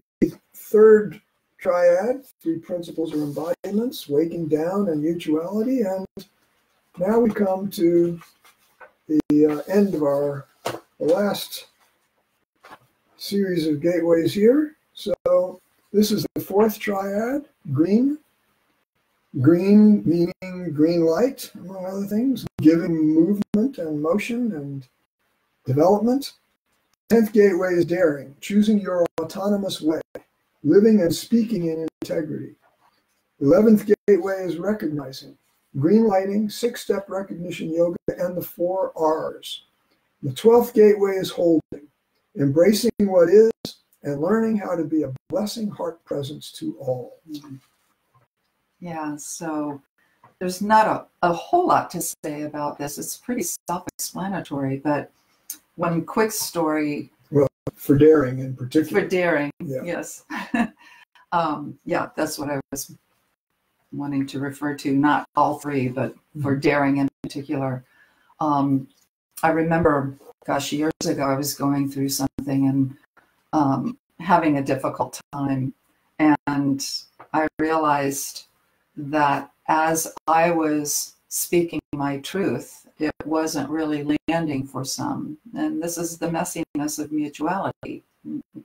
third triad, three principles or embodiments, waking down and mutuality. And now we come to the uh, end of our the last series of gateways here. So This is the fourth triad, green. Green meaning green light, among other things, giving movement and motion and development. Tenth gateway is daring, choosing your autonomous way, living and speaking in integrity. Eleventh gateway is recognizing, green lighting, six-step recognition yoga, and the four R's. The twelfth gateway is holding, embracing what is and learning how to be a blessing heart presence to all. Yeah, so there's not a, a whole lot to say about this. It's pretty self-explanatory, but one quick story. Well, for daring in particular. For daring, yeah. Yes. um, yeah, that's what I was wanting to refer to, not all three, but for daring in particular. Um, I remember, gosh, years ago, I was going through something and um, having a difficult time. And I realized that as I was speaking my truth, it wasn't really landing for some. And this is the messiness of mutuality.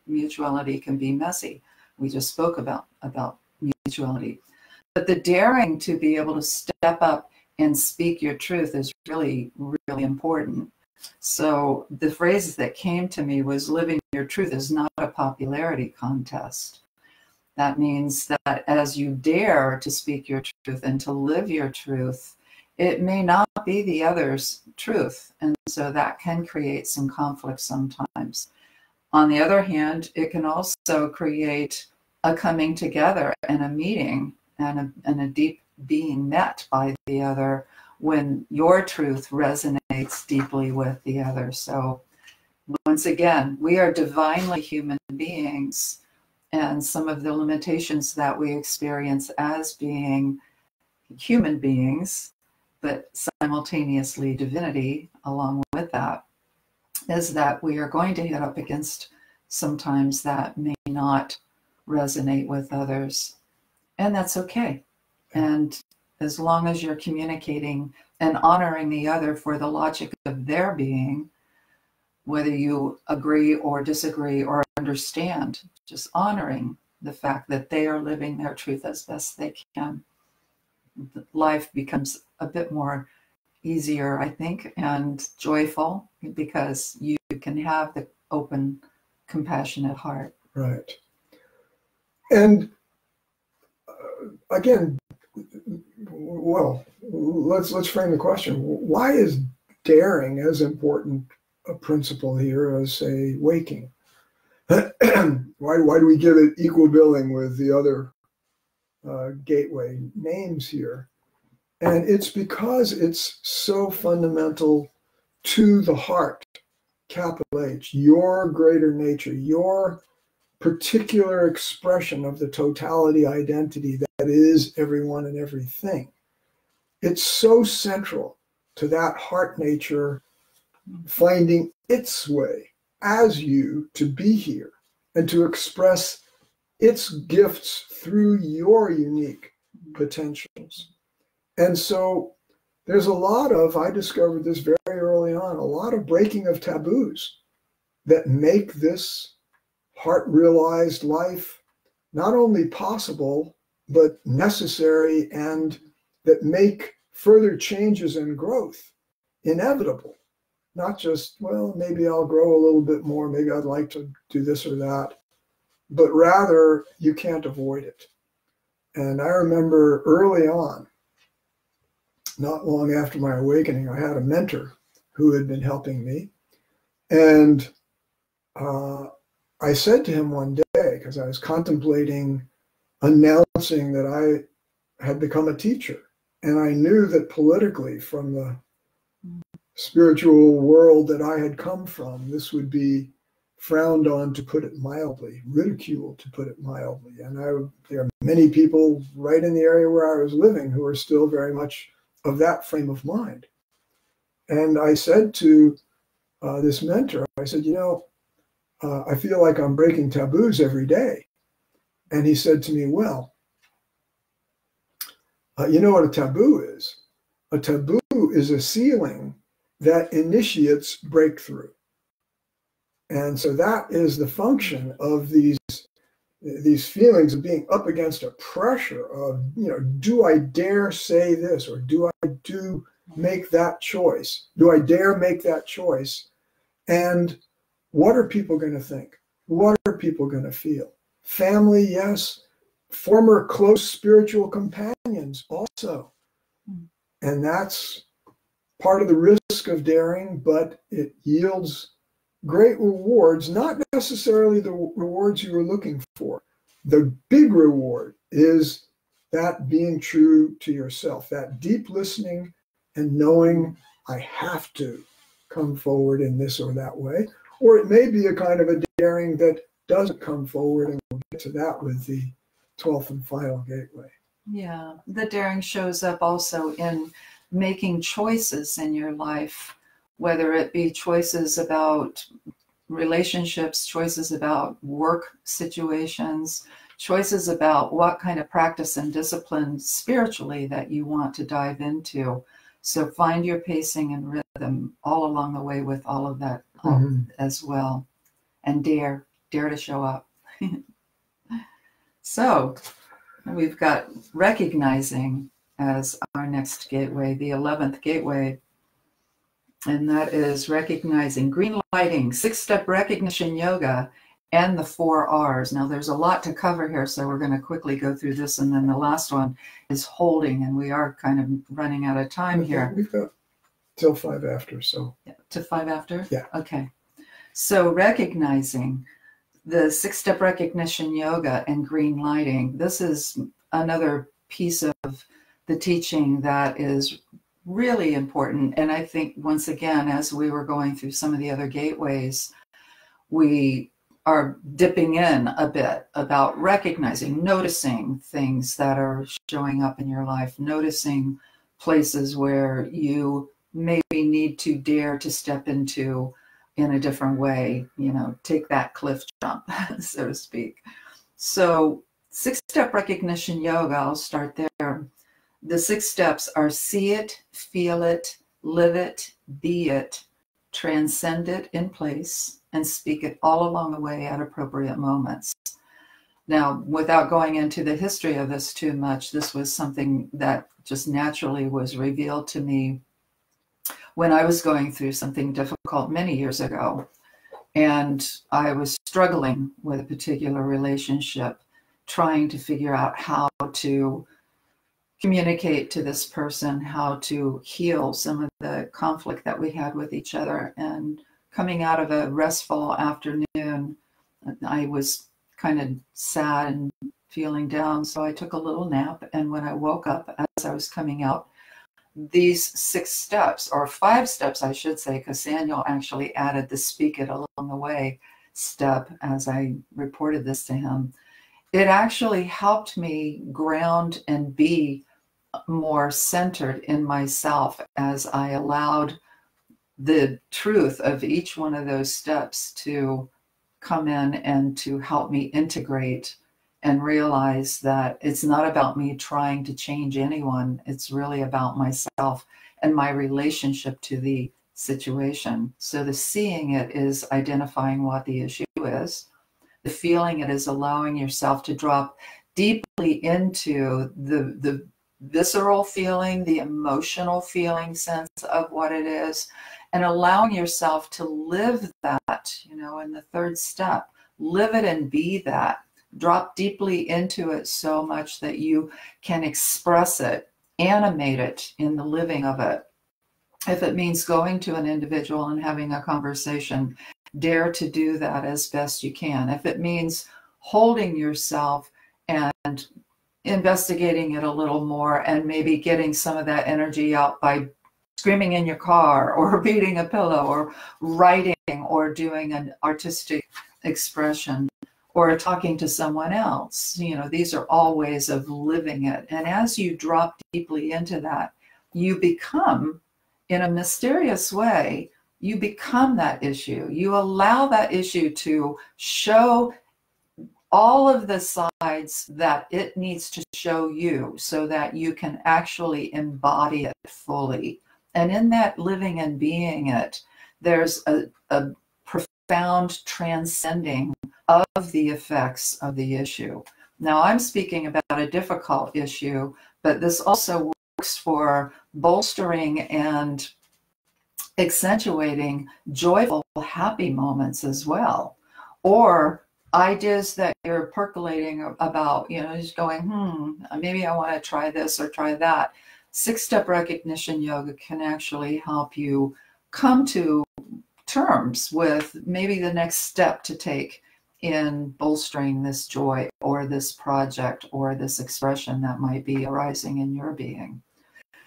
Mutuality can be messy. We just spoke about, about mutuality. But the daring to be able to step up and speak your truth is really, really important. So the phrase that came to me was, living your truth is not a popularity contest. That means that as you dare to speak your truth and to live your truth, it may not be the other's truth. And so that can create some conflict sometimes. On the other hand, it can also create a coming together and a meeting and a, and a deep being met by the other when your truth resonates deeply with the other. So once again, we are divinely human beings, and some of the limitations that we experience as being human beings, but simultaneously divinity along with that, is that we are going to hit up against sometimes that may not resonate with others. And that's okay. And as long as you're communicating and honoring the other for the logic of their being, whether you agree or disagree or understand, just honoring the fact that they are living their truth as best they can, life becomes a bit more easier, I think, and joyful, because you can have the open, compassionate heart. Right. And uh, again, well, let's let's frame the question. Why is daring as important a principle here as, say, waking? why why do we give it equal billing with the other uh, gateway names here? And it's because it's so fundamental to the heart, capital H, your greater nature, your particular expression of the totality identity that is everyone and everything. It's so central to that heart nature finding its way as you to be here and to express its gifts through your unique potentials. And so there's a lot of, I discovered this very early on, a lot of breaking of taboos that make this heart-realized life not only possible, but necessary, and that make further changes and growth inevitable. Not just, well, maybe I'll grow a little bit more, maybe I'd like to do this or that, but rather you can't avoid it. And I remember early on, not long after my awakening, I had a mentor who had been helping me. And uh, I said to him one day, because I was contemplating announcing that I had become a teacher, and I knew that politically, from the spiritual world that I had come from, this would be frowned on, to put it mildly, ridiculed, to put it mildly. And I, there are many people right in the area where I was living who are still very much of that frame of mind. And I said to uh, this mentor, I said, you know, uh, I feel like I'm breaking taboos every day. And he said to me, well, uh, you know what a taboo is? A taboo is a ceiling that initiates breakthrough. And so that is the function of these these feelings of being up against a pressure of, you know, do I dare say this, or do I do make that choice? Do I dare make that choice? And what are people going to think? What are people going to feel? Family, yes. Former close spiritual companions also. And that's part of the risk of daring, but it yields great rewards, not necessarily the rewards you were looking for. The big reward is that being true to yourself, that deep listening and knowing I have to come forward in this or that way. Or it may be a kind of a daring that doesn't come forward, and we'll get to that with the twelfth and final gateway. Yeah, the daring shows up also in making choices in your life, whether it be choices about relationships, choices about work situations, choices about what kind of practice and discipline spiritually that you want to dive into. So find your pacing and rhythm all along the way with all of that um, mm-hmm. as well. And dare, dare to show up. So we've got recognizing as our next gateway, the eleventh gateway, and that is recognizing, green lighting, six-step recognition yoga, and the four R's. Now there's a lot to cover here, so we're going to quickly go through this, and then the last one is holding, and we are kind of running out of time here. We've got till five after, so. Yeah, to five after? Yeah. Okay. So recognizing the six-step recognition yoga and green lighting, this is another piece of the teaching that is really important. And I think, once again, as we were going through some of the other gateways, we are dipping in a bit about recognizing, noticing things that are showing up in your life, noticing places where you maybe need to dare to step into in a different way, you know, take that cliff jump, so to speak. So six-step recognition yoga, I'll start there. The six steps are see it, feel it, live it, be it, transcend it in place, and speak it all along the way at appropriate moments. Now, without going into the history of this too much, this was something that just naturally was revealed to me when I was going through something difficult many years ago, and I was struggling with a particular relationship, trying to figure out how to communicate to this person, how to heal some of the conflict that we had with each other. And coming out of a restful afternoon, I was kind of sad and feeling down, so I took a little nap. And when I woke up, as I was coming out, these six steps, or five steps, I should say, because Daniel actually added the speak it along the way step as I reported this to him, it actually helped me ground and be more centered in myself as I allowed the truth of each one of those steps to come in and to help me integrate and realize that it's not about me trying to change anyone. It's really about myself and my relationship to the situation. So the seeing it is identifying what the issue is. The feeling it is allowing yourself to drop deeply into the, the visceral feeling, the emotional feeling sense of what it is, and allowing yourself to live that, you know, in the third step, live it and be that. Drop deeply into it so much that you can express it, animate it in the living of it. If it means going to an individual and having a conversation, dare to do that as best you can. If it means holding yourself and investigating it a little more, and maybe getting some of that energy out by screaming in your car, or beating a pillow, or writing, or doing an artistic expression, or talking to someone else. You know, these are all ways of living it. And as you drop deeply into that, you become, in a mysterious way, you become that issue. You allow that issue to show all of the sides that it needs to show you so that you can actually embody it fully. And in that living and being it, there's a, a profound transcending of the effects of the issue. Now, I'm speaking about a difficult issue, but this also works for bolstering and accentuating joyful, happy moments as well, or ideas that you're percolating about, you know, just going, hmm, maybe I want to try this or try that. Six-step recognition yoga can actually help you come to terms with maybe the next step to take in bolstering this joy or this project or this expression that might be arising in your being.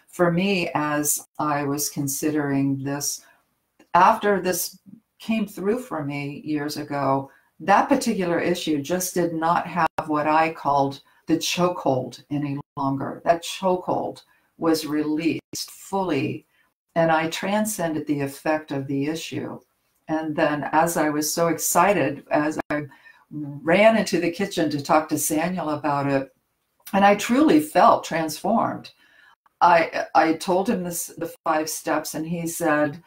For me, as I was considering this, after this came through for me years ago, that particular issue just did not have what I called the chokehold any longer. That chokehold was released fully, and I transcended the effect of the issue. And then, as I was so excited, as I ran into the kitchen to talk to Saniel about it, and I truly felt transformed. I, I told him this, the five steps, and he said,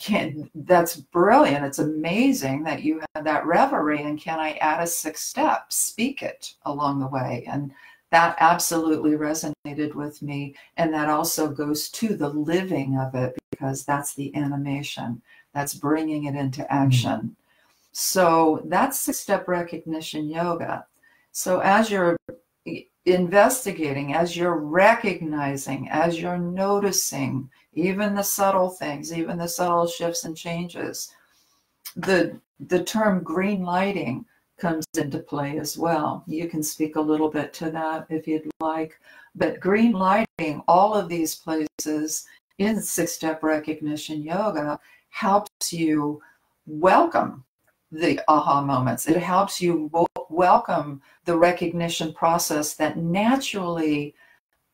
"Can, that's brilliant. It's amazing that you had that reverie, and can I add a sixth step? Speak it along the way." And that absolutely resonated with me, and that also goes to the living of it, because that's the animation. That's bringing it into action. So that's six-step recognition yoga. So as you're investigating, as you're recognizing, as you're noticing, even the subtle things, even the subtle shifts and changes, the, the term green lighting comes into play as well. You can speak a little bit to that if you'd like. But green lighting, all of these places in six-step recognition yoga, helps you welcome the aha moments. It helps you welcome the recognition process that naturally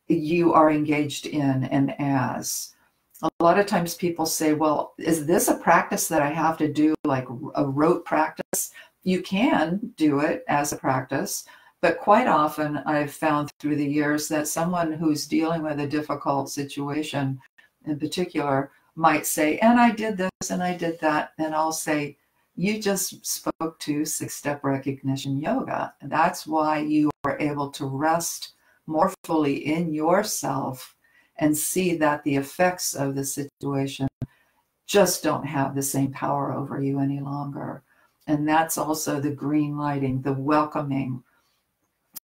you are engaged in and as. A lot of times people say, well, is this a practice that I have to do, like a rote practice? You can do it as a practice, but quite often I've found through the years that someone who's dealing with a difficult situation in particular might say, and I did this and I did that, and I'll say, you just spoke to six-step recognition yoga. And that's why you are able to rest more fully in yourself and see that the effects of the situation just don't have the same power over you any longer. And that's also the green lighting, the welcoming,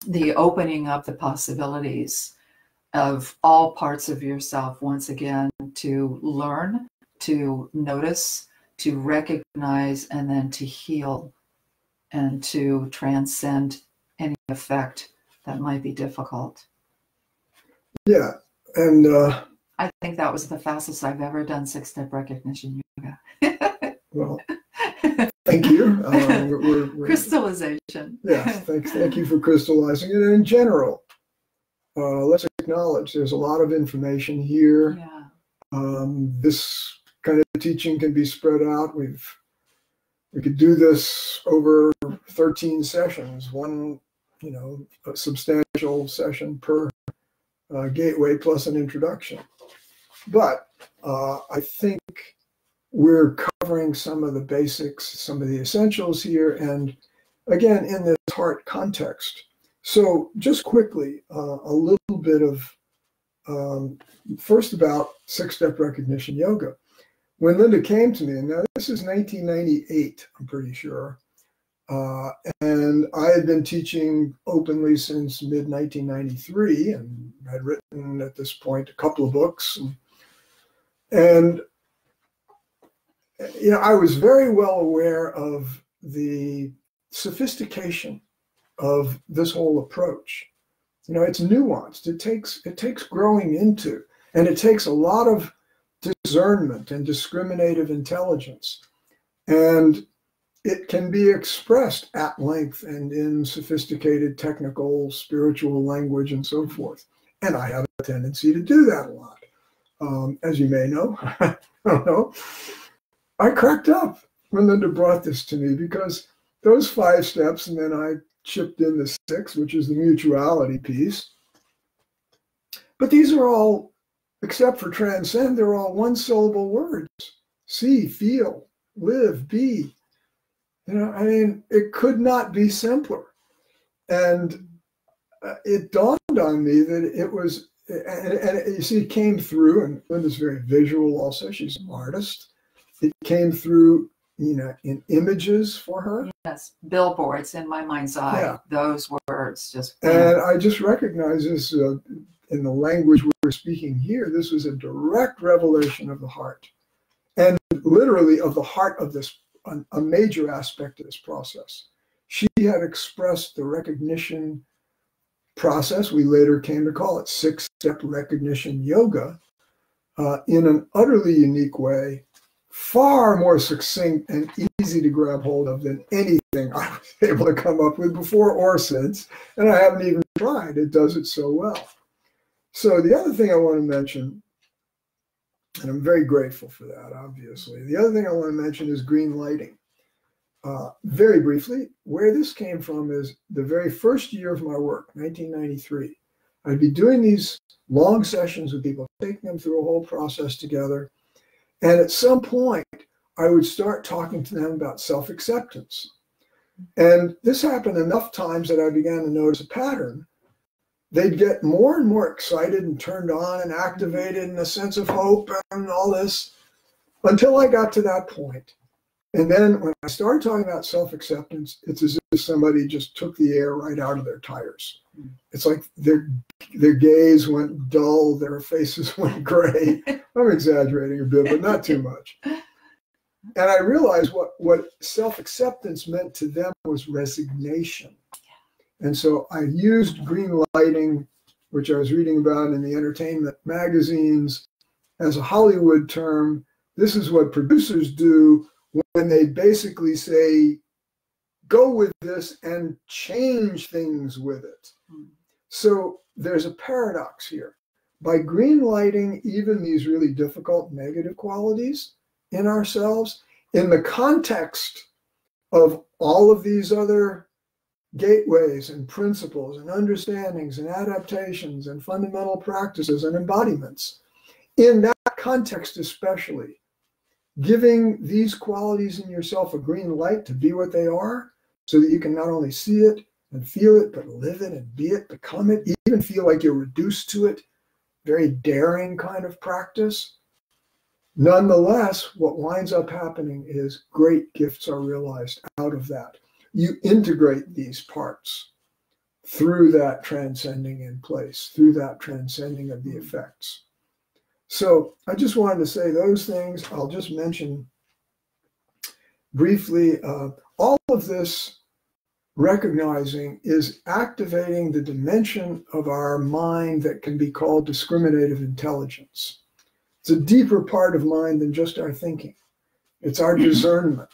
the opening up the possibilities of all parts of yourself once again, to learn, to notice, to recognize, and then to heal and to transcend any effect that might be difficult. Yeah, and uh, I think that was the fastest I've ever done six-step recognition yoga. Well, thank you. Uh, we're, we're, we're, Crystallization. Yes, thanks. Thank you for crystallizing it. And in general, uh, let's acknowledge there's a lot of information here. Yeah. Um, this kind of teaching can be spread out. We've we could do this over thirteen sessions, one you know a substantial session per uh, gateway plus an introduction. But uh, I think we're covering some of the basics, some of the essentials here, and again in this heart context. So just quickly, uh, a little bit of. Um, first about six-step recognition yoga. When Linda came to me, and now this is nineteen ninety-eight, I'm pretty sure, uh, and I had been teaching openly since mid nineteen ninety-three, and I'd written at this point a couple of books. And, and you know, I was very well aware of the sophistication of this whole approach. You know, it's nuanced. It takes it takes growing into, and it takes a lot of discernment and discriminative intelligence, and it can be expressed at length and in sophisticated technical, spiritual language, and so forth. And I have a tendency to do that a lot, um, as you may know. I don't know. I cracked up when Linda brought this to me, because those five steps, and then I chipped in the six, which is the mutuality piece. But these are all, except for transcend, they're all one syllable words. See, feel, live, be. You know, I mean, it could not be simpler. And uh, it dawned on me that it was, and, and it, you see, it came through, and Linda's very visual also, she's an artist. It came through, you know, in images for her. Yes, billboards in my mind's eye, yeah. Those words just. And I just recognize this uh, in the language we're speaking here, this was a direct revelation of the heart, and literally of the heart of this, a major aspect of this process. She had expressed the recognition process, we later came to call it six-step recognition yoga, uh, in an utterly unique way, far more succinct and easy to grab hold of than anything I was able to come up with before or since, and I haven't even tried. It does it so well. So the other thing I want to mention, and I'm very grateful for that, obviously. The other thing I want to mention is green lighting. Uh, very briefly, where this came from is the very first year of my work, nineteen ninety-three. I'd be doing these long sessions with people, taking them through a whole process together. And at some point, I would start talking to them about self-acceptance. And this happened enough times that I began to notice a pattern. They'd get more and more excited and turned on and activated and a sense of hope and all this until I got to that point. And then when I started talking about self-acceptance, it's as if somebody just took the air right out of their tires. It's like their, their gaze went dull, their faces went gray. I'm exaggerating a bit, but not too much. And I realized what, what self-acceptance meant to them was resignation. And so I used green lighting, which I was reading about in the entertainment magazines, as a Hollywood term. This is what producers do when they basically say, go with this and change things with it. So there's a paradox here. By green lighting, even these really difficult negative qualities in ourselves, in the context of all of these other gateways and principles and understandings and adaptations and fundamental practices and embodiments, in that context especially, giving these qualities in yourself a green light to be what they are, so that you can not only see it and feel it, but live it and be it, become it, even feel like you're reduced to it, very daring kind of practice. Nonetheless, what winds up happening is great gifts are realized out of that. You integrate these parts through that transcending in place, through that transcending of the effects. So I just wanted to say those things. I'll just mention briefly, uh, all of this recognizing is activating the dimension of our mind that can be called discriminative intelligence. It's a deeper part of mind than just our thinking. It's our discernment.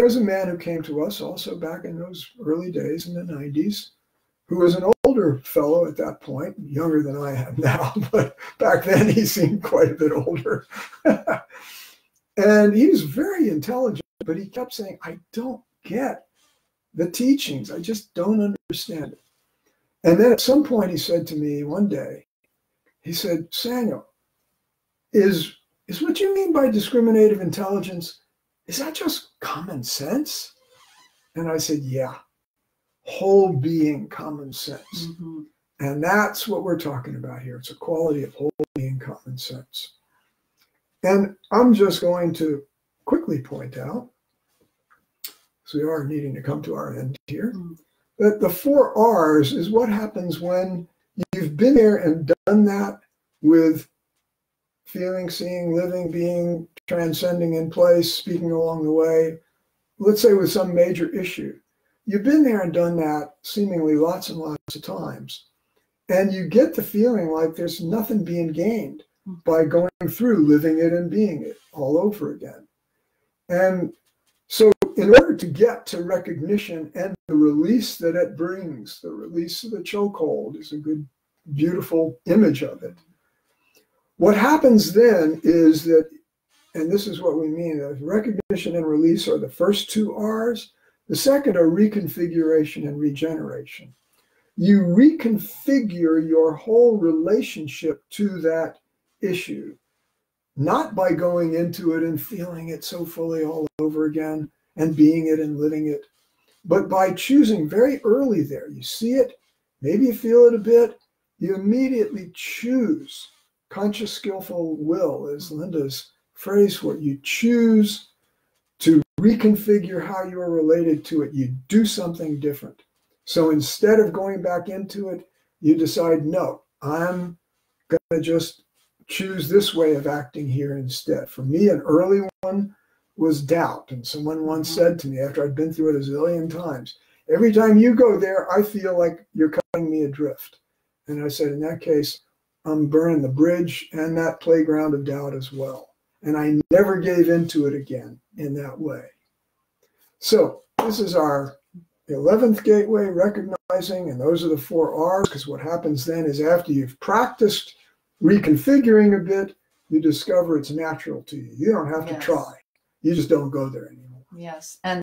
There's a man who came to us also back in those early days in the nineties, who was an older fellow at that point, younger than I am now, but back then he seemed quite a bit older. And he was very intelligent, but he kept saying, I don't get the teachings. I just don't understand it. And then at some point he said to me one day, he said, Samuel, is, is what you mean by discriminative intelligence, is that just common sense? And I said, yeah, whole being common sense. Mm-hmm. And that's what we're talking about here. It's a quality of whole being common sense. And I'm just going to quickly point out, because we are needing to come to our end here, mm-hmm. that the four R's is what happens when you've been there and done that with feeling, seeing, living, being, transcending in place, speaking along the way, let's say with some major issue. You've been there and done that seemingly lots and lots of times. And you get the feeling like there's nothing being gained by going through living it and being it all over again. And so in order to get to recognition and the release that it brings, the release of the chokehold is a good, beautiful image of it. What happens then is that, and this is what we mean, that recognition and release are the first two R's. The second are reconfiguration and regeneration. You reconfigure your whole relationship to that issue, not by going into it and feeling it so fully all over again and being it and living it. But by choosing very early there, you see it, maybe you feel it a bit, you immediately choose conscious, skillful will, is Linda's phrase for it. You choose to reconfigure how you are related to it. You do something different. So instead of going back into it, you decide, no, I'm going to just choose this way of acting here instead. For me, an early one was doubt. And someone once said to me, after I'd been through it a zillion times, every time you go there, I feel like you're cutting me adrift. And I said, in that case, I'm burning the bridge and that playground of doubt as well. And I never gave into it again in that way. So this is our eleventh gateway, recognizing, and those are the four R's, because what happens then is after you've practiced reconfiguring a bit, you discover it's natural to you. You don't have yes. to try. You just don't go there anymore. Yes. And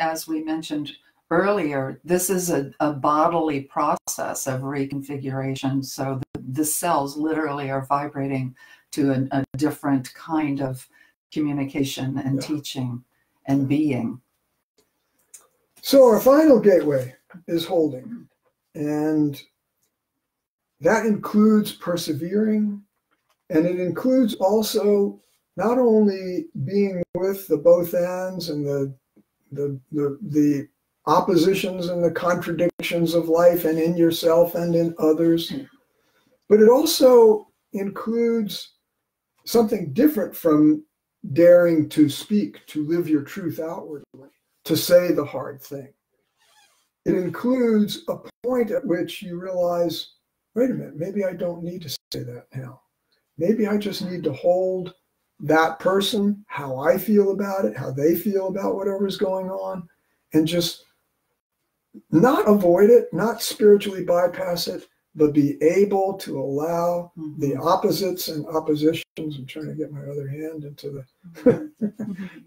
as we mentioned earlier, this is a, a bodily process of reconfiguration. So the, the cells literally are vibrating to an, a different kind of communication and yeah. teaching and yeah. being. So our final gateway is holding, and that includes persevering, and it includes also not only being with the both ends and the the the, the oppositions and the contradictions of life and in yourself and in others, but it also includes something different from daring to speak, to live your truth outwardly, to say the hard thing. It includes a point at which you realize, wait a minute, maybe I don't need to say that now. Maybe I just need to hold that person, how I feel about it, how they feel about whatever's going on, and just not avoid it, not spiritually bypass it, but be able to allow the opposites and oppositions. I'm trying to get my other hand into the,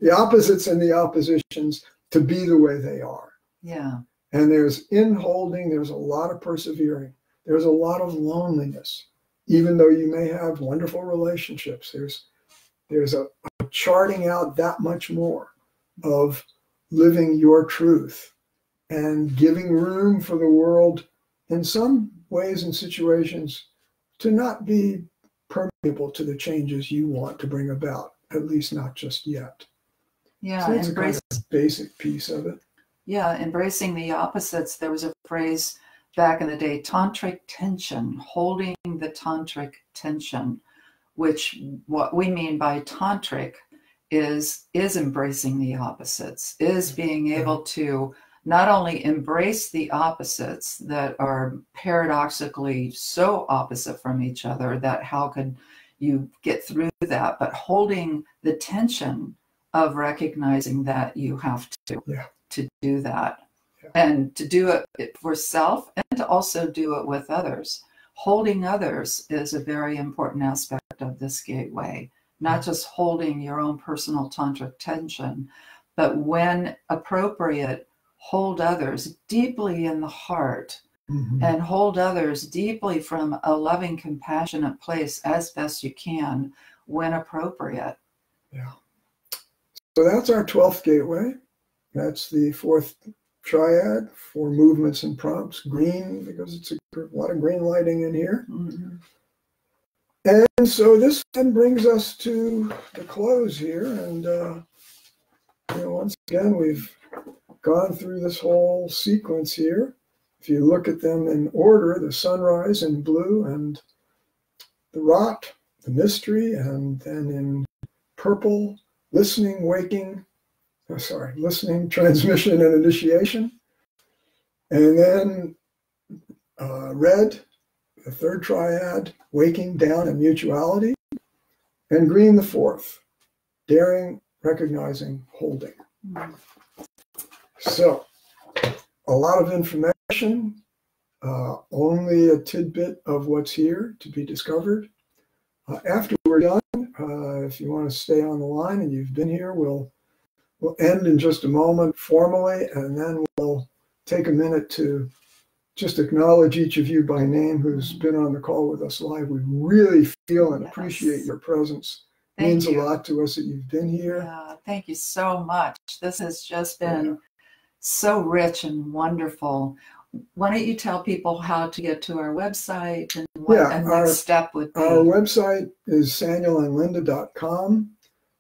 the opposites and the oppositions to be the way they are. Yeah. And there's in holding, there's a lot of persevering. There's a lot of loneliness, even though you may have wonderful relationships. There's, there's a, a charting out that much more of living your truth and giving room for the world in some ways and situations to not be permeable to the changes you want to bring about, at least not just yet. Yeah, so that's embrace, a kind of basic piece of it. Yeah, embracing the opposites. There was a phrase back in the day, tantric tension, holding the tantric tension, which what we mean by tantric is, is embracing the opposites, is being able to not only embrace the opposites that are paradoxically so opposite from each other that how could you get through that, but holding the tension of recognizing that you have to, yeah. to do that yeah. and to do it for self and to also do it with others. Holding others is a very important aspect of this gateway, not just holding your own personal tantric tension, but when appropriate, hold others deeply in the heart mm-hmm. and hold others deeply from a loving, compassionate place as best you can when appropriate. Yeah. So that's our twelfth gateway. That's the fourth triad, four movements and prompts, green, because it's a lot of green lighting in here. Mm-hmm. And so this then brings us to the close here. And uh, you know, once again, we've gone through this whole sequence here. If you look at them in order, the sunrise in blue and the rot, the mystery, and then in purple, listening, waking, oh, sorry, listening, transmission, and initiation. And then uh, red, the third triad, waking down in mutuality, and green, the fourth, daring, recognizing, holding. So, a lot of information, uh, only a tidbit of what's here to be discovered. Uh, after we're done, uh, if you want to stay on the line and you've been here, we'll, we'll end in just a moment formally, and then we'll take a minute to just acknowledge each of you by name who's been on the call with us live. We really feel and appreciate your presence Thank means you. a lot to us that you've been here. Yeah, thank you so much. This has just been yeah. so rich and wonderful. Why don't you tell people how to get to our website and what yeah, the next step would be? Our website is samuel and linda dot com.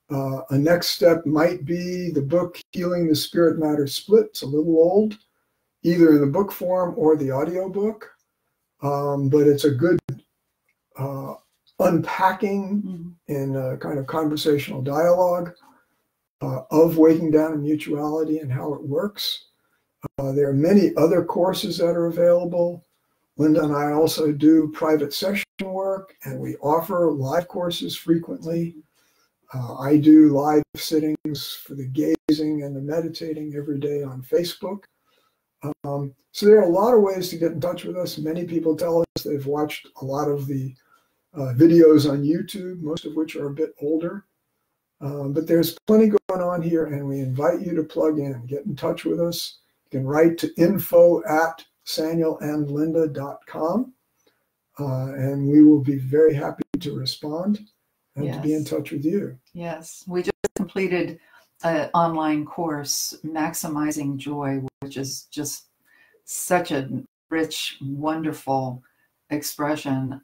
Uh, a next step might be the book Healing the Spirit Matter Split. It's a little old, either in the book form or the audio book. Um, but it's a good uh, unpacking mm-hmm. in a kind of conversational dialogue uh, of Waking Down in Mutuality and how it works. Uh, there are many other courses that are available. Linda and I also do private session work, and we offer live courses frequently. Uh, I do live sittings for the gazing and the meditating every day on Facebook. Um, so there are a lot of ways to get in touch with us. Many people tell us they've watched a lot of the uh, videos on YouTube, most of which are a bit older. Um, but there's plenty going on here, and we invite you to plug in, get in touch with us. You can write to info at samuel and linda dot com, uh, and we will be very happy to respond and yes. to be in touch with you. Yes, we just completed an online course, Maximizing Joy, which is just such a rich, wonderful expression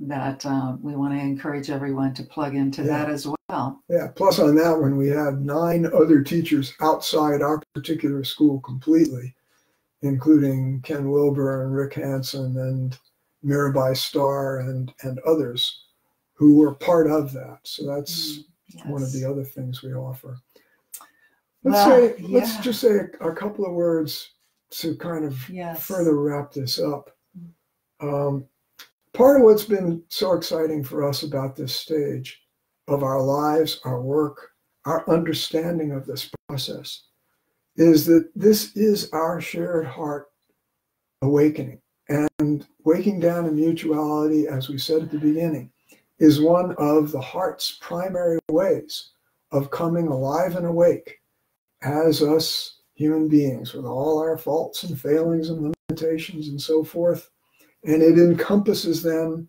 that uh, we want to encourage everyone to plug into yeah. that as well. Yeah, plus on that one, we had nine other teachers outside our particular school completely, including Ken Wilber and Rick Hansen and Mirabai Starr and, and others who were part of that. So that's mm, yes. one of the other things we offer. Let's, well, say, yeah. let's just say a, a couple of words to kind of yes. further wrap this up. Um, Part of what's been so exciting for us about this stage of our lives, our work, our understanding of this process is that this is our shared heart awakening. And Waking Down in Mutuality, as we said at the beginning, is one of the heart's primary ways of coming alive and awake as us human beings with all our faults and failings and limitations and so forth. And it encompasses them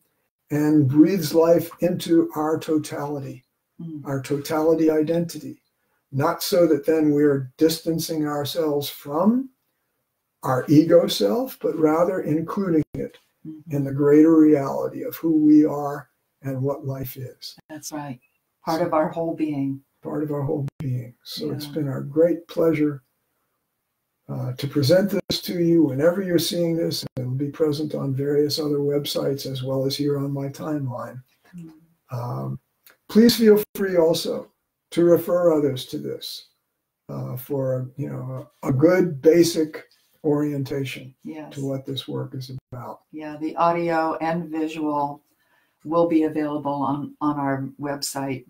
and breathes life into our totality, mm. our totality identity, not so that then we're distancing ourselves from our ego self, but rather including it mm. in the greater reality of who we are and what life is. That's right. Part so, of our whole being. Part of our whole being. So yeah. it's been our great pleasure Uh, to present this to you whenever you're seeing this. It will be present on various other websites as well as here on my timeline. Um, please feel free also to refer others to this uh, for you know a, a good basic orientation yes. to what this work is about. Yeah, the audio and visual will be available on, on our website.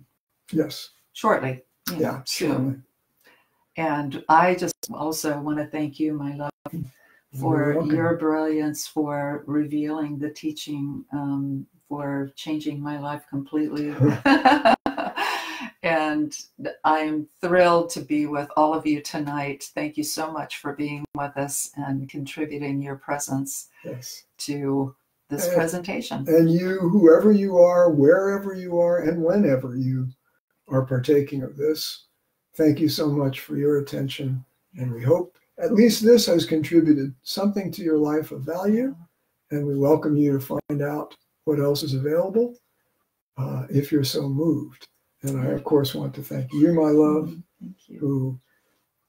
Yes. Shortly. You know, yeah, soon. Shortly. And I just also want to thank you, my love, for your brilliance, for revealing the teaching, um, for changing my life completely. And I'm thrilled to be with all of you tonight. Thank you so much for being with us and contributing your presence yes. to this and, presentation. And you, whoever you are, wherever you are, and whenever you are partaking of this, thank you so much for your attention, and we hope at least this has contributed something to your life of value, and we welcome you to find out what else is available uh, if you're so moved. And I, of course, want to thank you, my love, thank you. Who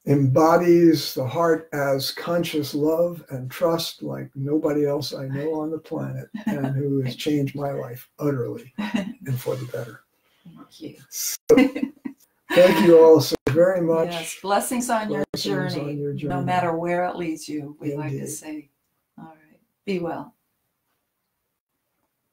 embodies the heart as conscious love and trust like nobody else I know on the planet, and who has changed my life utterly and for the better. Thank you. So, thank you all so very much. Yes, blessings on, blessings your journey, on your journey, no matter where it leads you, we Indeed. Like to say. All right, be well.